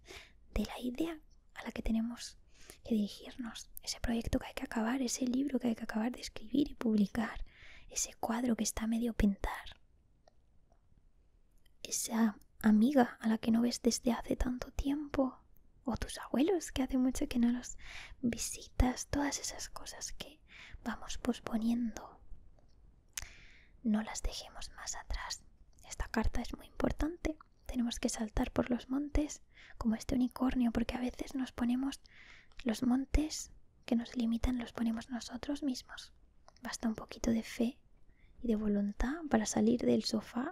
de la idea a la que tenemos que dirigirnos, ese proyecto que hay que acabar, ese libro que hay que acabar de escribir y publicar, ese cuadro que está a medio pintar, esa amiga a la que no ves desde hace tanto tiempo, o tus abuelos que hace mucho que no los visitas, todas esas cosas que vamos posponiendo, no las dejemos más atrás. Esta carta es muy importante. Tenemos que saltar por los montes como este unicornio, porque a veces nos ponemos los montes que nos limitan, los ponemos nosotros mismos. Basta un poquito de fe y de voluntad para salir del sofá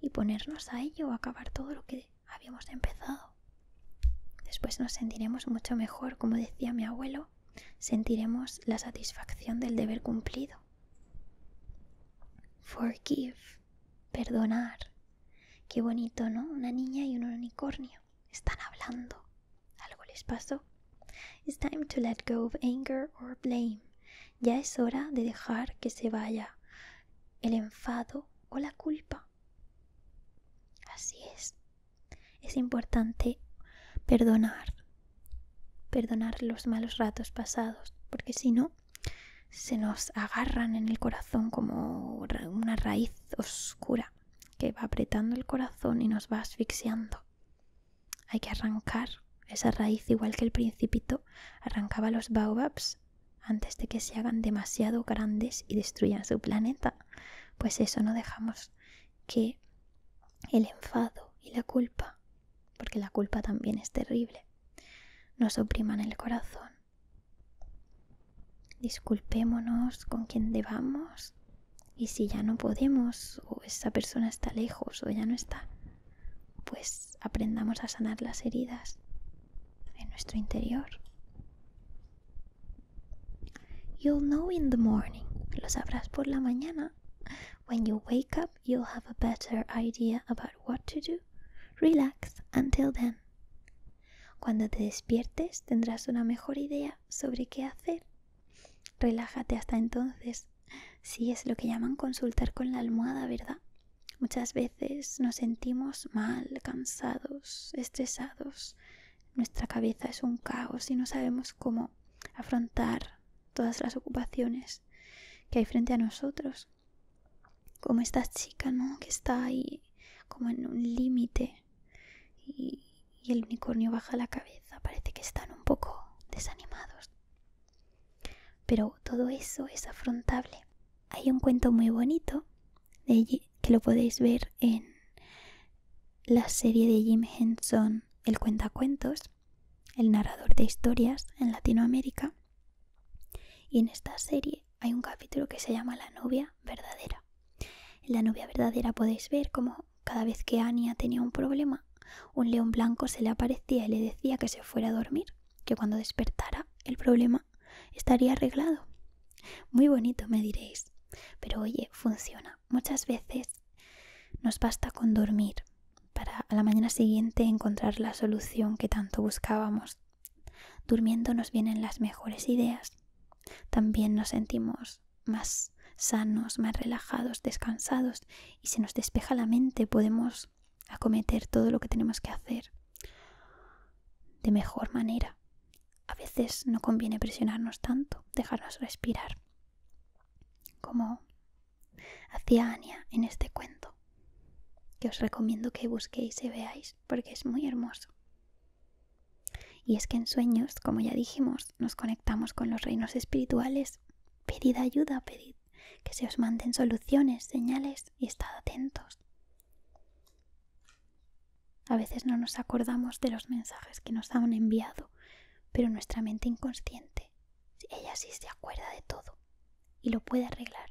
y ponernos a ello, acabar todo lo que habíamos empezado. Después nos sentiremos mucho mejor, como decía mi abuelo, sentiremos la satisfacción del deber cumplido. Forgive, perdonar. Qué bonito, ¿no? Una niña y un unicornio. Están hablando. ¿Algo les pasó? It's time to let go of anger or blame. Ya es hora de dejar que se vaya el enfado o la culpa. Así es. Es importante perdonar. Perdonar los malos ratos pasados, porque si no, se nos agarran en el corazón como una raíz oscura que va apretando el corazón y nos va asfixiando. Hay que arrancar esa raíz, igual que el principito arrancaba los baobabs antes de que se hagan demasiado grandes y destruyan su planeta. Pues eso, no dejamos que el enfado y la culpa, porque la culpa también es terrible, nos opriman el corazón. Disculpémonos con quien debamos. Y si ya no podemos, o esa persona está lejos, o ya no está, pues aprendamos a sanar las heridas en nuestro interior. You'll know in the morning. Lo sabrás por la mañana. When you wake up, you'll have a better idea about what to do. Relax until then. Cuando te despiertes, tendrás una mejor idea sobre qué hacer. Relájate hasta entonces. Sí, es lo que llaman consultar con la almohada, ¿verdad? Muchas veces nos sentimos mal, cansados, estresados. Nuestra cabeza es un caos y no sabemos cómo afrontar todas las ocupaciones que hay frente a nosotros. Como esta chica, ¿no? Que está ahí como en un límite y, y el unicornio baja la cabeza. Parece que están un poco desanimados. Pero todo eso es afrontable. Hay un cuento muy bonito de que lo podéis ver en la serie de Jim Henson, el cuentacuentos, el narrador de historias en Latinoamérica. Y en esta serie hay un capítulo que se llama La novia verdadera. En La novia verdadera podéis ver cómo cada vez que Anya tenía un problema, un león blanco se le aparecía y le decía que se fuera a dormir, que cuando despertara el problema estaría arreglado. Muy bonito, me diréis, pero oye, funciona. Muchas veces nos basta con dormir para a la mañana siguiente encontrar la solución que tanto buscábamos. Durmiendo nos vienen las mejores ideas. También nos sentimos más sanos, más relajados, descansados, y se nos despeja la mente. Podemos acometer todo lo que tenemos que hacer de mejor manera. A veces no conviene presionarnos tanto, dejarnos respirar, como hacía Anya en este cuento, que os recomiendo que busquéis y veáis, porque es muy hermoso. Y es que en sueños, como ya dijimos, nos conectamos con los reinos espirituales. Pedid ayuda, pedid que se os manden soluciones, señales, y estad atentos. A veces no nos acordamos de los mensajes que nos han enviado, pero nuestra mente inconsciente, ella sí se acuerda de todo y lo puede arreglar.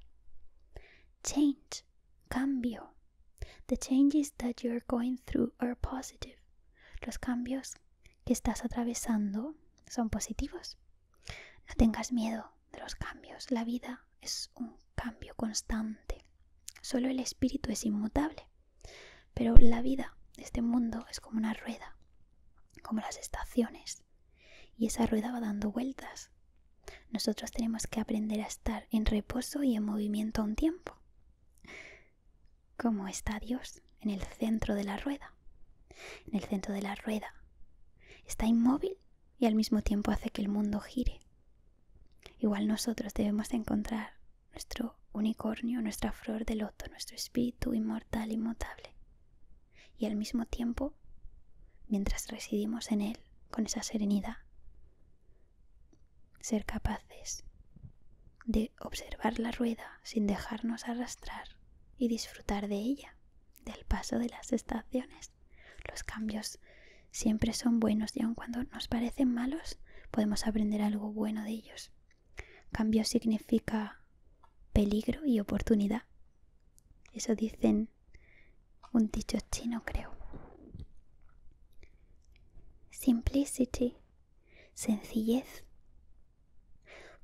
Change, cambio. The changes that you're going through are positive. Los cambios que estás atravesando son positivos. No tengas miedo de los cambios. La vida es un cambio constante. Solo el espíritu es inmutable. Pero la vida de este mundo es como una rueda, como las estaciones. Y esa rueda va dando vueltas. Nosotros tenemos que aprender a estar en reposo y en movimiento a un tiempo. Como está Dios en el centro de la rueda. En el centro de la rueda está inmóvil y al mismo tiempo hace que el mundo gire. Igual nosotros debemos encontrar nuestro unicornio, nuestra flor de loto, nuestro espíritu inmortal, inmutable. Y al mismo tiempo, mientras residimos en él, con esa serenidad, ser capaces de observar la rueda sin dejarnos arrastrar y disfrutar de ella, del paso de las estaciones. Los cambios siempre son buenos y aun cuando nos parecen malos, podemos aprender algo bueno de ellos. Cambio significa peligro y oportunidad. Eso dicen un dicho chino, creo. Simplicity, sencillez.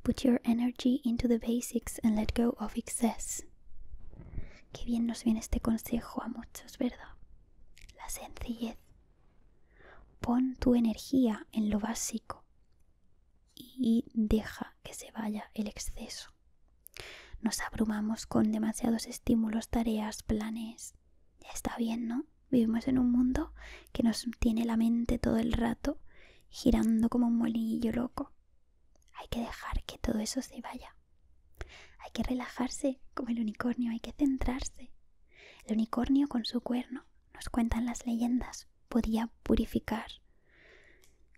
Put your energy into the basics and let go of excess. Qué bien nos viene este consejo a muchos, ¿verdad? La sencillez. Pon tu energía en lo básico y deja que se vaya el exceso. Nos abrumamos con demasiados estímulos, tareas, planes. Ya está bien, ¿no? Vivimos en un mundo que nos tiene la mente todo el rato girando como un molinillo loco. Hay que dejar que todo eso se vaya. Hay que relajarse como el unicornio, hay que centrarse. El unicornio con su cuerno, nos cuentan las leyendas, podía purificar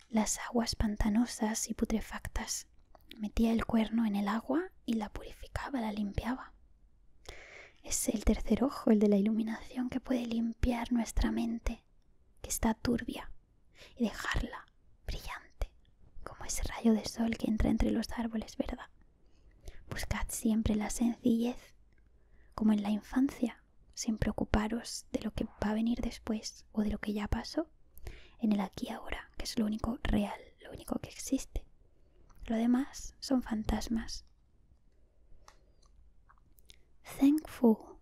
las aguas pantanosas y putrefactas. Metía el cuerno en el agua y la purificaba, la limpiaba. Es el tercer ojo, el de la iluminación, que puede limpiar nuestra mente, que está turbia, y dejarla brillante, como ese rayo de sol que entra entre los árboles, ¿verdad? Buscad siempre la sencillez, como en la infancia, sin preocuparos de lo que va a venir después o de lo que ya pasó. En el aquí y ahora, que es lo único real, lo único que existe. Lo demás son fantasmas. Thankful.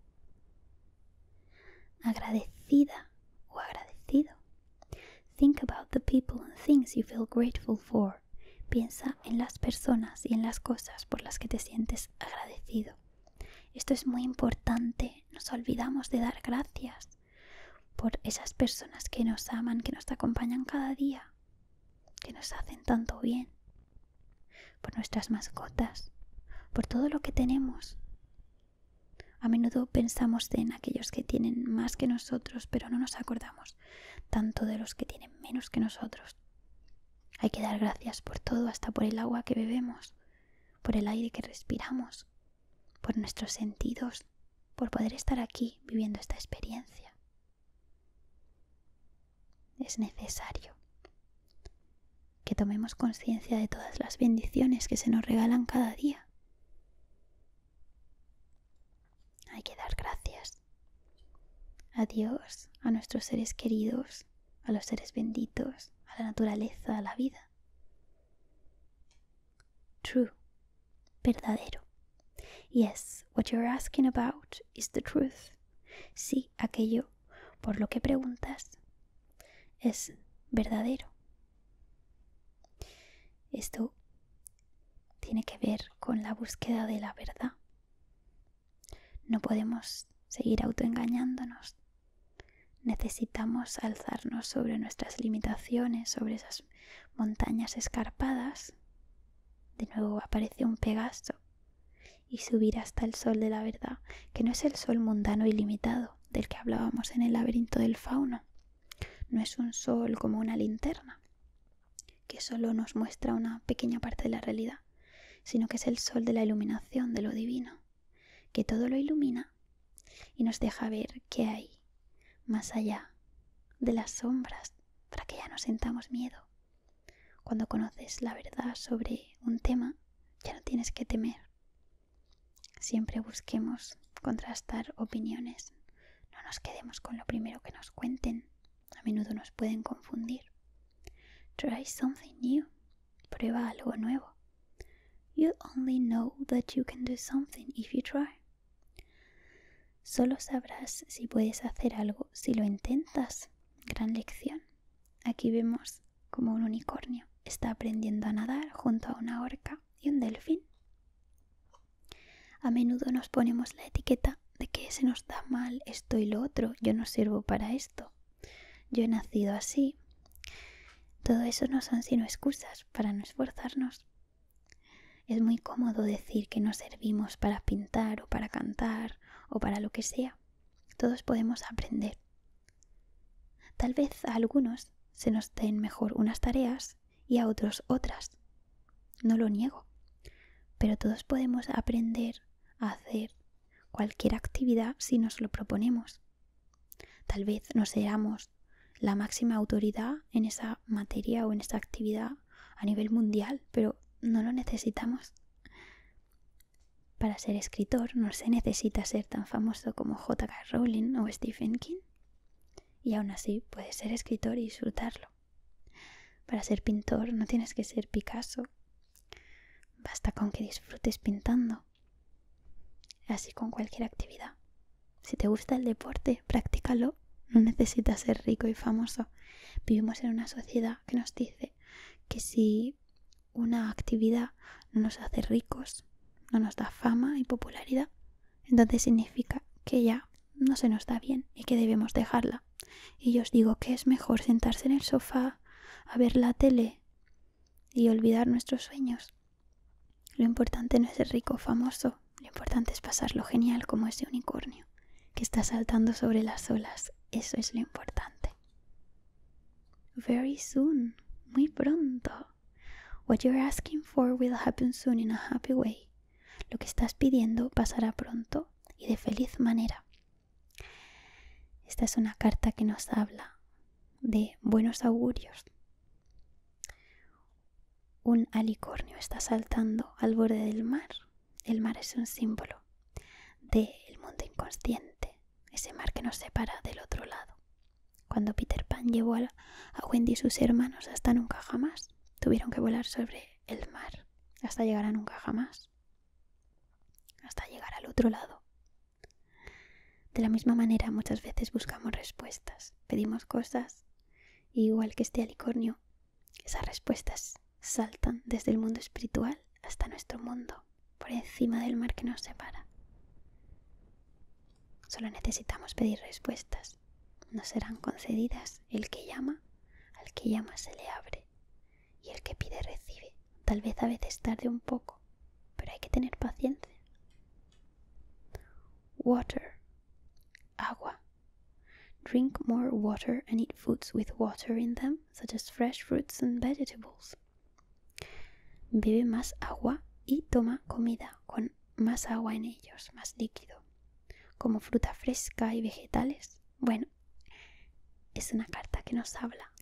Agradecida o agradecido. Think about the people and things you feel grateful for. Piensa en las personas y en las cosas por las que te sientes agradecido. Esto es muy importante, nos olvidamos de dar gracias por esas personas que nos aman, que nos acompañan cada día, que nos hacen tanto bien, por nuestras mascotas, por todo lo que tenemos. A menudo pensamos en aquellos que tienen más que nosotros, pero no nos acordamos tanto de los que tienen menos que nosotros. Hay que dar gracias por todo, hasta por el agua que bebemos, por el aire que respiramos, por nuestros sentidos, por poder estar aquí viviendo esta experiencia. Es necesario que tomemos conciencia de todas las bendiciones que se nos regalan cada día. Hay que dar gracias a Dios, a nuestros seres queridos, a los seres benditos, a la naturaleza, a la vida. True, verdadero. Yes, what you're asking about is the truth. Sí, aquello por lo que preguntas es verdadero. Esto tiene que ver con la búsqueda de la verdad. No podemos seguir autoengañándonos. Necesitamos alzarnos sobre nuestras limitaciones, sobre esas montañas escarpadas. De nuevo aparece un Pegaso. Y subir hasta el sol de la verdad, que no es el sol mundano y limitado del que hablábamos en el laberinto del fauno. No es un sol como una linterna, que solo nos muestra una pequeña parte de la realidad, sino que es el sol de la iluminación, de lo divino, que todo lo ilumina y nos deja ver qué hay más allá de las sombras, para que ya no sintamos miedo. Cuando conoces la verdad sobre un tema, ya no tienes que temer. Siempre busquemos contrastar opiniones, no nos quedemos con lo primero que nos cuenten, a menudo nos pueden confundir. Try something new, prueba algo nuevo. You only know that you can do something if you try. Solo sabrás si puedes hacer algo si lo intentas. Gran lección. Aquí vemos como un unicornio está aprendiendo a nadar junto a una orca y un delfín. A menudo nos ponemos la etiqueta de que se nos da mal esto y lo otro. Yo no sirvo para esto. Yo he nacido así. Todo eso no son sino excusas para no esforzarnos. Es muy cómodo decir que no servimos para pintar o para cantar o para lo que sea. Todos podemos aprender. Tal vez a algunos se nos den mejor unas tareas y a otros otras. No lo niego. Pero todos podemos aprender a hacer cualquier actividad si nos lo proponemos. Tal vez no seamos la máxima autoridad en esa materia o en esa actividad a nivel mundial, pero no lo necesitamos. Para ser escritor no se necesita ser tan famoso como J K Rowling o Stephen King. Y aún así puedes ser escritor y disfrutarlo. Para ser pintor no tienes que ser Picasso. Basta con que disfrutes pintando. Así con cualquier actividad. Si te gusta el deporte, practícalo. No necesitas ser rico y famoso. Vivimos en una sociedad que nos dice que si una actividad no nos hace ricos, no nos da fama y popularidad, entonces significa que ya no se nos da bien y que debemos dejarla. Y yo os digo que es mejor sentarse en el sofá a ver la tele y olvidar nuestros sueños. Lo importante no es ser rico o famoso, lo importante es pasarlo genial como ese unicornio que está saltando sobre las olas. Eso es lo importante. Very soon, muy pronto. What you're asking for will happen soon in a happy way. Lo que estás pidiendo pasará pronto y de feliz manera. Esta es una carta que nos habla de buenos augurios. Un alicornio está saltando al borde del mar. El mar es un símbolo del mundo inconsciente, ese mar que nos separa del otro lado. Cuando Peter Pan llevó a Wendy y sus hermanos hasta Nunca Jamás, tuvieron que volar sobre el mar hasta llegar a Nunca Jamás, hasta llegar al otro lado. De la misma manera, muchas veces buscamos respuestas, pedimos cosas, y igual que este alicornio, esas respuestas saltan desde el mundo espiritual hasta nuestro mundo, por encima del mar que nos separa. Solo necesitamos pedir respuestas. Nos serán concedidas. El que llama, al que llama se le abre. Y el que pide recibe. Tal vez a veces tarde un poco, pero hay que tener paciencia. Water. Agua. Drink more water and eat foods with water in them, such as fresh fruits and vegetables. Bebe más agua y toma comida con más agua en ellos, más líquido, como fruta fresca y vegetales. Bueno, es una carta que nos habla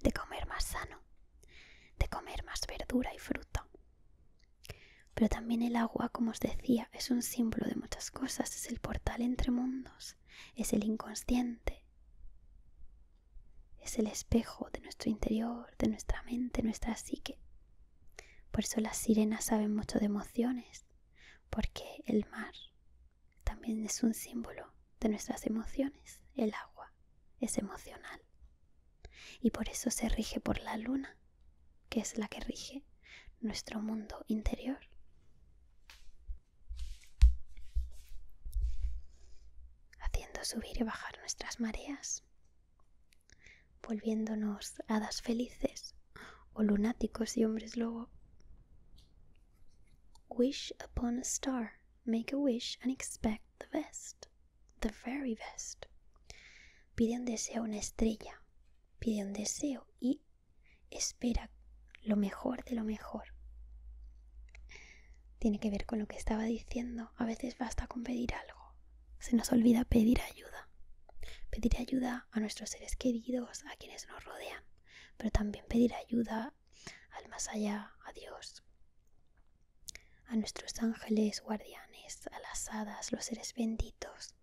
de comer más sano, de comer más verdura y fruta. Pero también el agua, como os decía, es un símbolo de muchas cosas. Es el portal entre mundos, es el inconsciente, es el espejo de nuestro interior, de nuestra mente, nuestra psique. Por eso las sirenas saben mucho de emociones, porque el mar también es un símbolo de nuestras emociones. El agua es emocional y por eso se rige por la luna, que es la que rige nuestro mundo interior. Haciendo subir y bajar nuestras mareas, volviéndonos hadas felices o lunáticos y hombres lobo. Wish upon a star, make a wish and expect the best, the very best. Pide un deseo a una estrella, pide un deseo y espera lo mejor de lo mejor. Tiene que ver con lo que estaba diciendo. A veces basta con pedir algo. Se nos olvida pedir ayuda. Pedir ayuda a nuestros seres queridos, a quienes nos rodean, pero también pedir ayuda al más allá, a Dios, a nuestros ángeles guardianes, a las hadas, los seres benditos,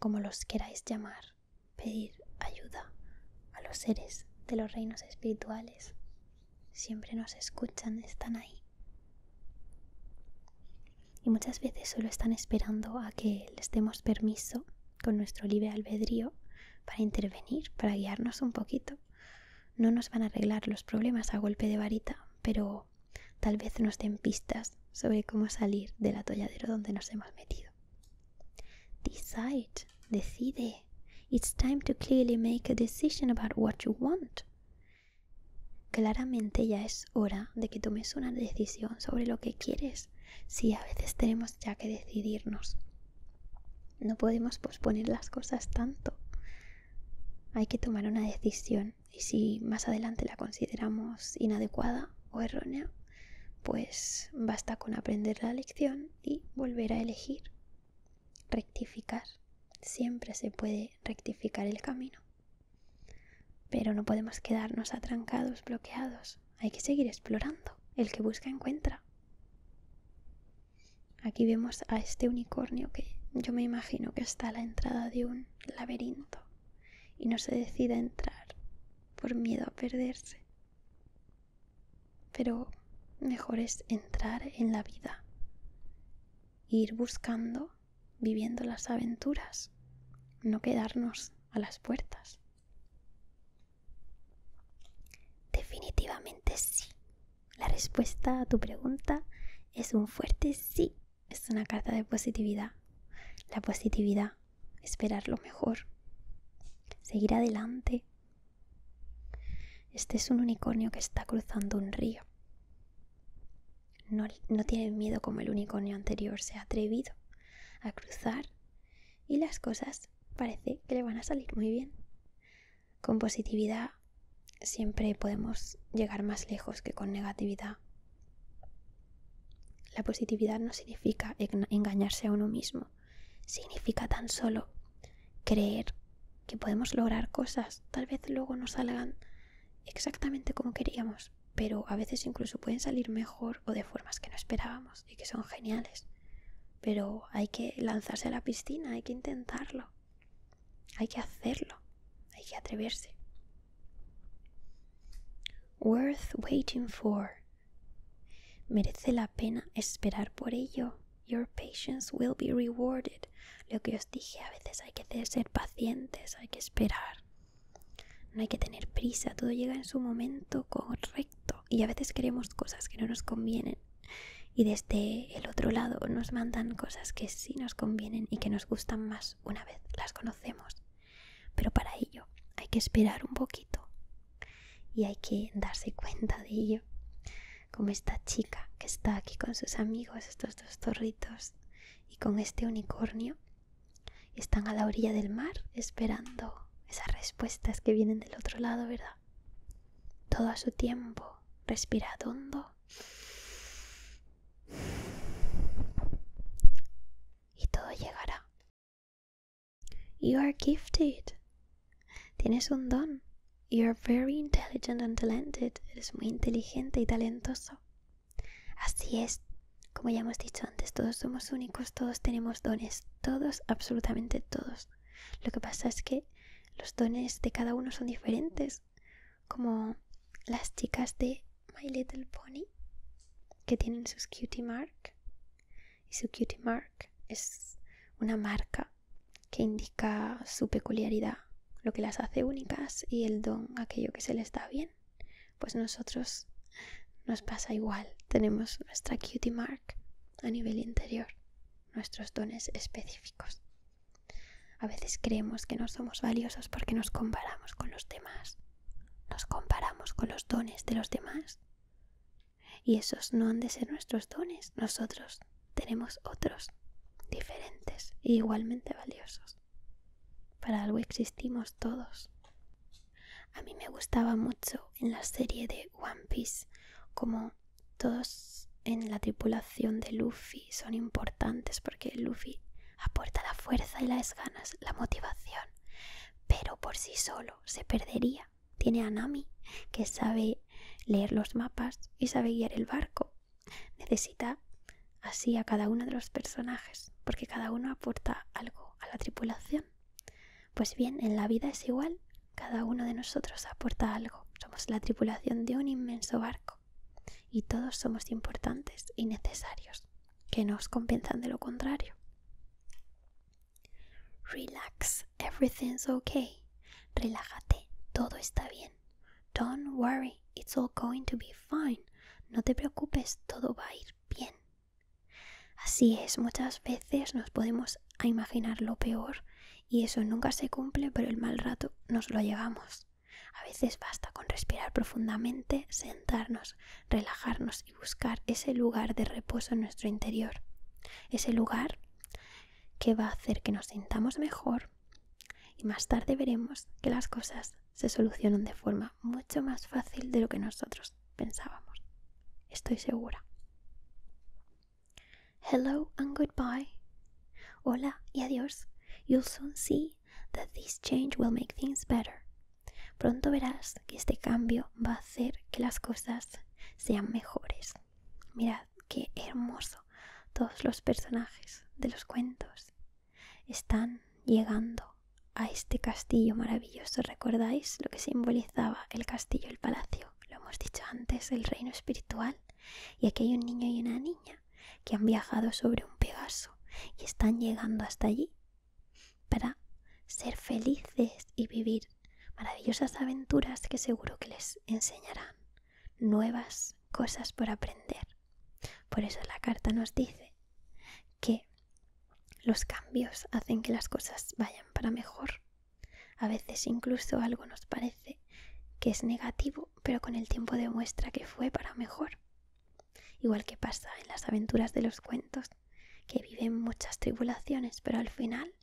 como los queráis llamar. Pedir ayuda a los seres de los reinos espirituales. Siempre nos escuchan, están ahí. Y muchas veces solo están esperando a que les demos permiso con nuestro libre albedrío para intervenir, para guiarnos un poquito. No nos van a arreglar los problemas a golpe de varita, pero tal vez nos den pistas sobre cómo salir del atolladero donde nos hemos metido. Decide, decide. It's time to clearly make a decision about what you want. Claramente ya es hora de que tomes una decisión sobre lo que quieres. Sí, a veces tenemos ya que decidirnos. No podemos posponer las cosas tanto. Hay que tomar una decisión y si más adelante la consideramos inadecuada o errónea, pues basta con aprender la lección y volver a elegir. Rectificar. Siempre se puede rectificar el camino. Pero no podemos quedarnos atrancados, bloqueados. Hay que seguir explorando. El que busca encuentra. Aquí vemos a este unicornio que yo me imagino que está a la entrada de un laberinto y no se decide a entrar por miedo a perderse. Pero mejor es entrar en la vida, ir buscando, viviendo las aventuras, no quedarnos a las puertas. Definitivamente sí. La respuesta a tu pregunta es un fuerte sí. Es una carta de positividad. La positividad, esperar lo mejor, seguir adelante. Este es un unicornio que está cruzando un río. No, no tiene miedo como el unicornio anterior, se ha atrevido a cruzar y las cosas parece que le van a salir muy bien. Con positividad siempre podemos llegar más lejos que con negatividad. La positividad no significa engañarse a uno mismo, significa tan solo creer que podemos lograr cosas. Tal vez luego no salgan exactamente como queríamos, pero a veces incluso pueden salir mejor o de formas que no esperábamos y que son geniales. Pero hay que lanzarse a la piscina, hay que intentarlo, hay que hacerlo, hay que atreverse. Worth waiting for. Merece la pena esperar por ello. Your patience will be rewarded. Lo que os dije, a veces hay que ser pacientes, hay que esperar. No hay que tener prisa, todo llega en su momento correcto. Y a veces queremos cosas que no nos convienen y desde el otro lado nos mandan cosas que sí nos convienen y que nos gustan más una vez las conocemos. Pero para ello hay que esperar un poquito y hay que darse cuenta de ello. Como esta chica que está aquí con sus amigos, estos dos zorritos, y con este unicornio, están a la orilla del mar esperando esas respuestas que vienen del otro lado, ¿verdad? Todo a su tiempo, respirad hondo y todo llegará. You are gifted. Tienes un don. You are very intelligent and talented. Eres muy inteligente y talentoso. Así es. Como ya hemos dicho antes, todos somos únicos, todos tenemos dones. Todos, absolutamente todos. Lo que pasa es que los dones de cada uno son diferentes. Como las chicas de My Little Pony, que tienen sus cutie mark. Y su cutie mark es una marca que indica su peculiaridad, lo que las hace únicas, y el don, aquello que se les da bien. Pues nosotros nos pasa igual, tenemos nuestra cutie mark a nivel interior, nuestros dones específicos. A veces creemos que no somos valiosos porque nos comparamos con los demás, nos comparamos con los dones de los demás, y esos no han de ser nuestros dones. Nosotros tenemos otros, diferentes e igualmente valiosos. Para algo existimos todos. A mí me gustaba mucho en la serie de One Piece como todos en la tripulación de Luffy son importantes, porque Luffy aporta la fuerza y las ganas, la motivación, pero por sí solo se perdería. Tiene a Nami, que sabe leer los mapas y sabe guiar el barco. Necesita así a cada uno de los personajes, porque cada uno aporta algo a la tripulación. Pues bien, en la vida es igual, cada uno de nosotros aporta algo. Somos la tripulación de un inmenso barco y todos somos importantes y necesarios, que nos compensan de lo contrario. Relax, everything's okay. Relájate, todo está bien. Don't worry, it's all going to be fine. No te preocupes, todo va a ir bien. Así es, muchas veces nos podemos imaginar lo peor, y eso nunca se cumple, pero el mal rato nos lo llevamos. A veces basta con respirar profundamente, sentarnos, relajarnos y buscar ese lugar de reposo en nuestro interior. Ese lugar que va a hacer que nos sintamos mejor y más tarde veremos que las cosas se solucionan de forma mucho más fácil de lo que nosotros pensábamos. Estoy segura. Hello and goodbye. Hola y adiós. You'll soon see that this change will make things better. Pronto verás que este cambio va a hacer que las cosas sean mejores. Mirad qué hermoso. Todos los personajes de los cuentos están llegando a este castillo maravilloso. ¿Recordáis lo que simbolizaba el castillo, el palacio? Lo hemos dicho antes, el reino espiritual. Y aquí hay un niño y una niña que han viajado sobre un Pegaso y están llegando hasta allí para ser felices y vivir maravillosas aventuras que seguro que les enseñarán nuevas cosas por aprender. Por eso la carta nos dice que los cambios hacen que las cosas vayan para mejor. A veces incluso algo nos parece que es negativo, pero con el tiempo demuestra que fue para mejor. Igual que pasa en las aventuras de los cuentos, que viven muchas tribulaciones, pero al final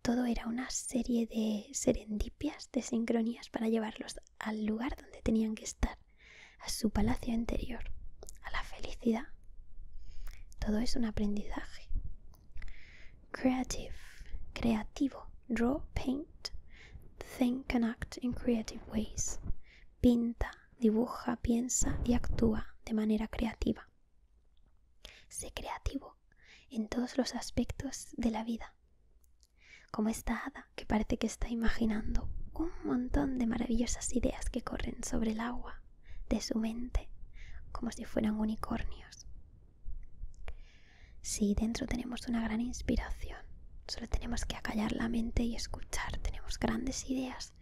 todo era una serie de serendipias, de sincronías para llevarlos al lugar donde tenían que estar, a su palacio interior, a la felicidad. Todo es un aprendizaje. Creative, creativo. Draw, paint, think and act in creative ways. Pinta, dibuja, piensa y actúa de manera creativa. Sé creativo en todos los aspectos de la vida. Como esta hada que parece que está imaginando un montón de maravillosas ideas que corren sobre el agua de su mente, como si fueran unicornios. Sí, dentro tenemos una gran inspiración, solo tenemos que acallar la mente y escuchar. Tenemos grandes ideas,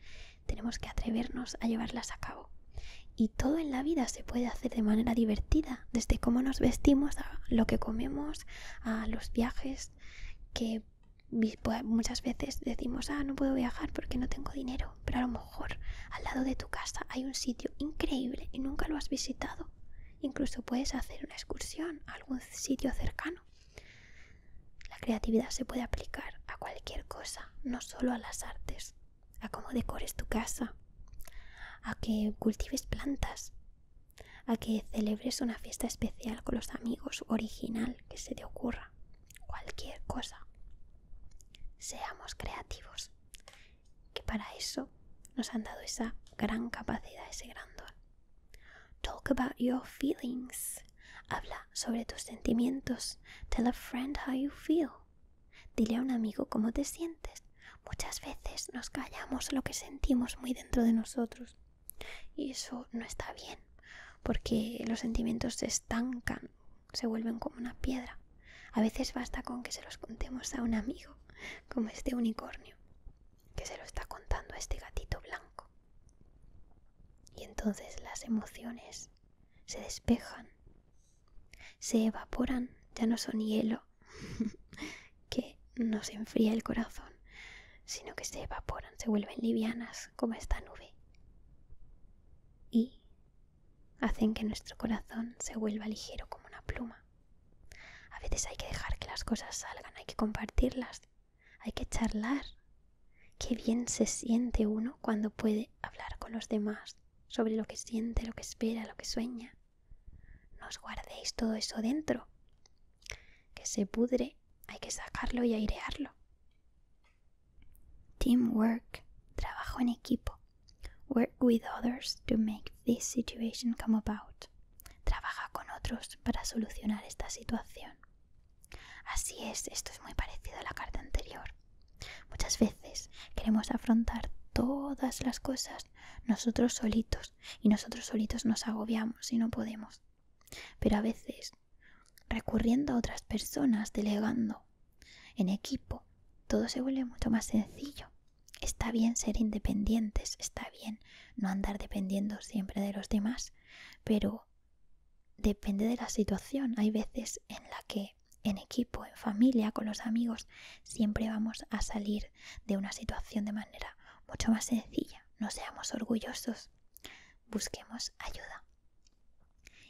tenemos que atrevernos a llevarlas a cabo. Y todo en la vida se puede hacer de manera divertida, desde cómo nos vestimos, a lo que comemos, a los viajes, que muchas veces decimos, ah, no puedo viajar porque no tengo dinero, pero a lo mejor al lado de tu casa hay un sitio increíble y nunca lo has visitado. Incluso puedes hacer una excursión a algún sitio cercano. La creatividad se puede aplicar a cualquier cosa, no solo a las artes, a cómo decores tu casa, a que cultives plantas, a que celebres una fiesta especial con los amigos, original, que se te ocurra, cualquier cosa. Seamos creativos, que para eso nos han dado esa gran capacidad, ese gran don. Talk about your feelings. Habla sobre tus sentimientos. Tell a friend how you feel. Dile a un amigo cómo te sientes. Muchas veces nos callamos lo que sentimos muy dentro de nosotros. Y eso no está bien, porque los sentimientos se estancan, se vuelven como una piedra. A veces basta con que se los contemos a un amigo, como este unicornio, que se lo está contando a este gatito blanco. Y entonces las emociones se despejan, se evaporan, ya no son hielo que nos enfría el corazón, sino que se evaporan, se vuelven livianas como esta nube. Y hacen que nuestro corazón se vuelva ligero como una pluma. A veces hay que dejar que las cosas salgan, hay que compartirlas, hay que charlar. Qué bien se siente uno cuando puede hablar con los demás sobre lo que siente, lo que espera, lo que sueña. No os guardéis todo eso dentro, que se pudre, hay que sacarlo y airearlo. Teamwork, trabajo en equipo. Work with others to make this situation come about. Trabaja con otros para solucionar esta situación. Así es, esto es muy parecido a la carta anterior. Muchas veces queremos afrontar todas las cosas nosotros solitos y nosotros solitos nos agobiamos y no podemos. Pero a veces, recurriendo a otras personas, delegando en equipo, todo se vuelve mucho más sencillo. Está bien ser independientes, está bien no andar dependiendo siempre de los demás, pero depende de la situación. Hay veces en la que en equipo, en familia, con los amigos, siempre vamos a salir de una situación de manera mucho más sencilla. No seamos orgullosos, busquemos ayuda.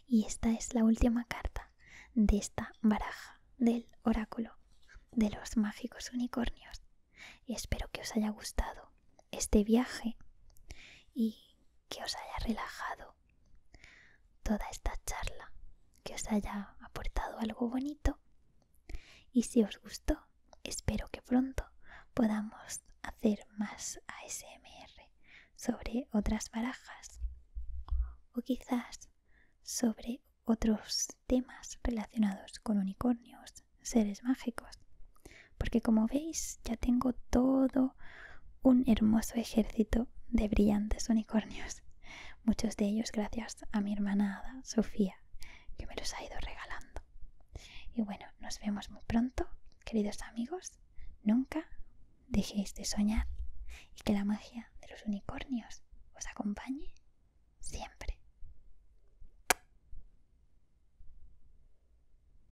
Y esta es la última carta de esta baraja del oráculo de los mágicos unicornios. Espero que os haya gustado este viaje y que os haya relajado toda esta charla, que os haya aportado algo bonito. Y si os gustó, espero que pronto podamos hacer más A S M R sobre otras barajas o quizás sobre otros temas relacionados con unicornios, seres mágicos. Porque como veis, ya tengo todo un hermoso ejército de brillantes unicornios. Muchos de ellos gracias a mi hermana Ada, Sofía, que me los ha ido regalando. Y bueno, nos vemos muy pronto, queridos amigos. Nunca dejéis de soñar y que la magia de los unicornios os acompañe siempre.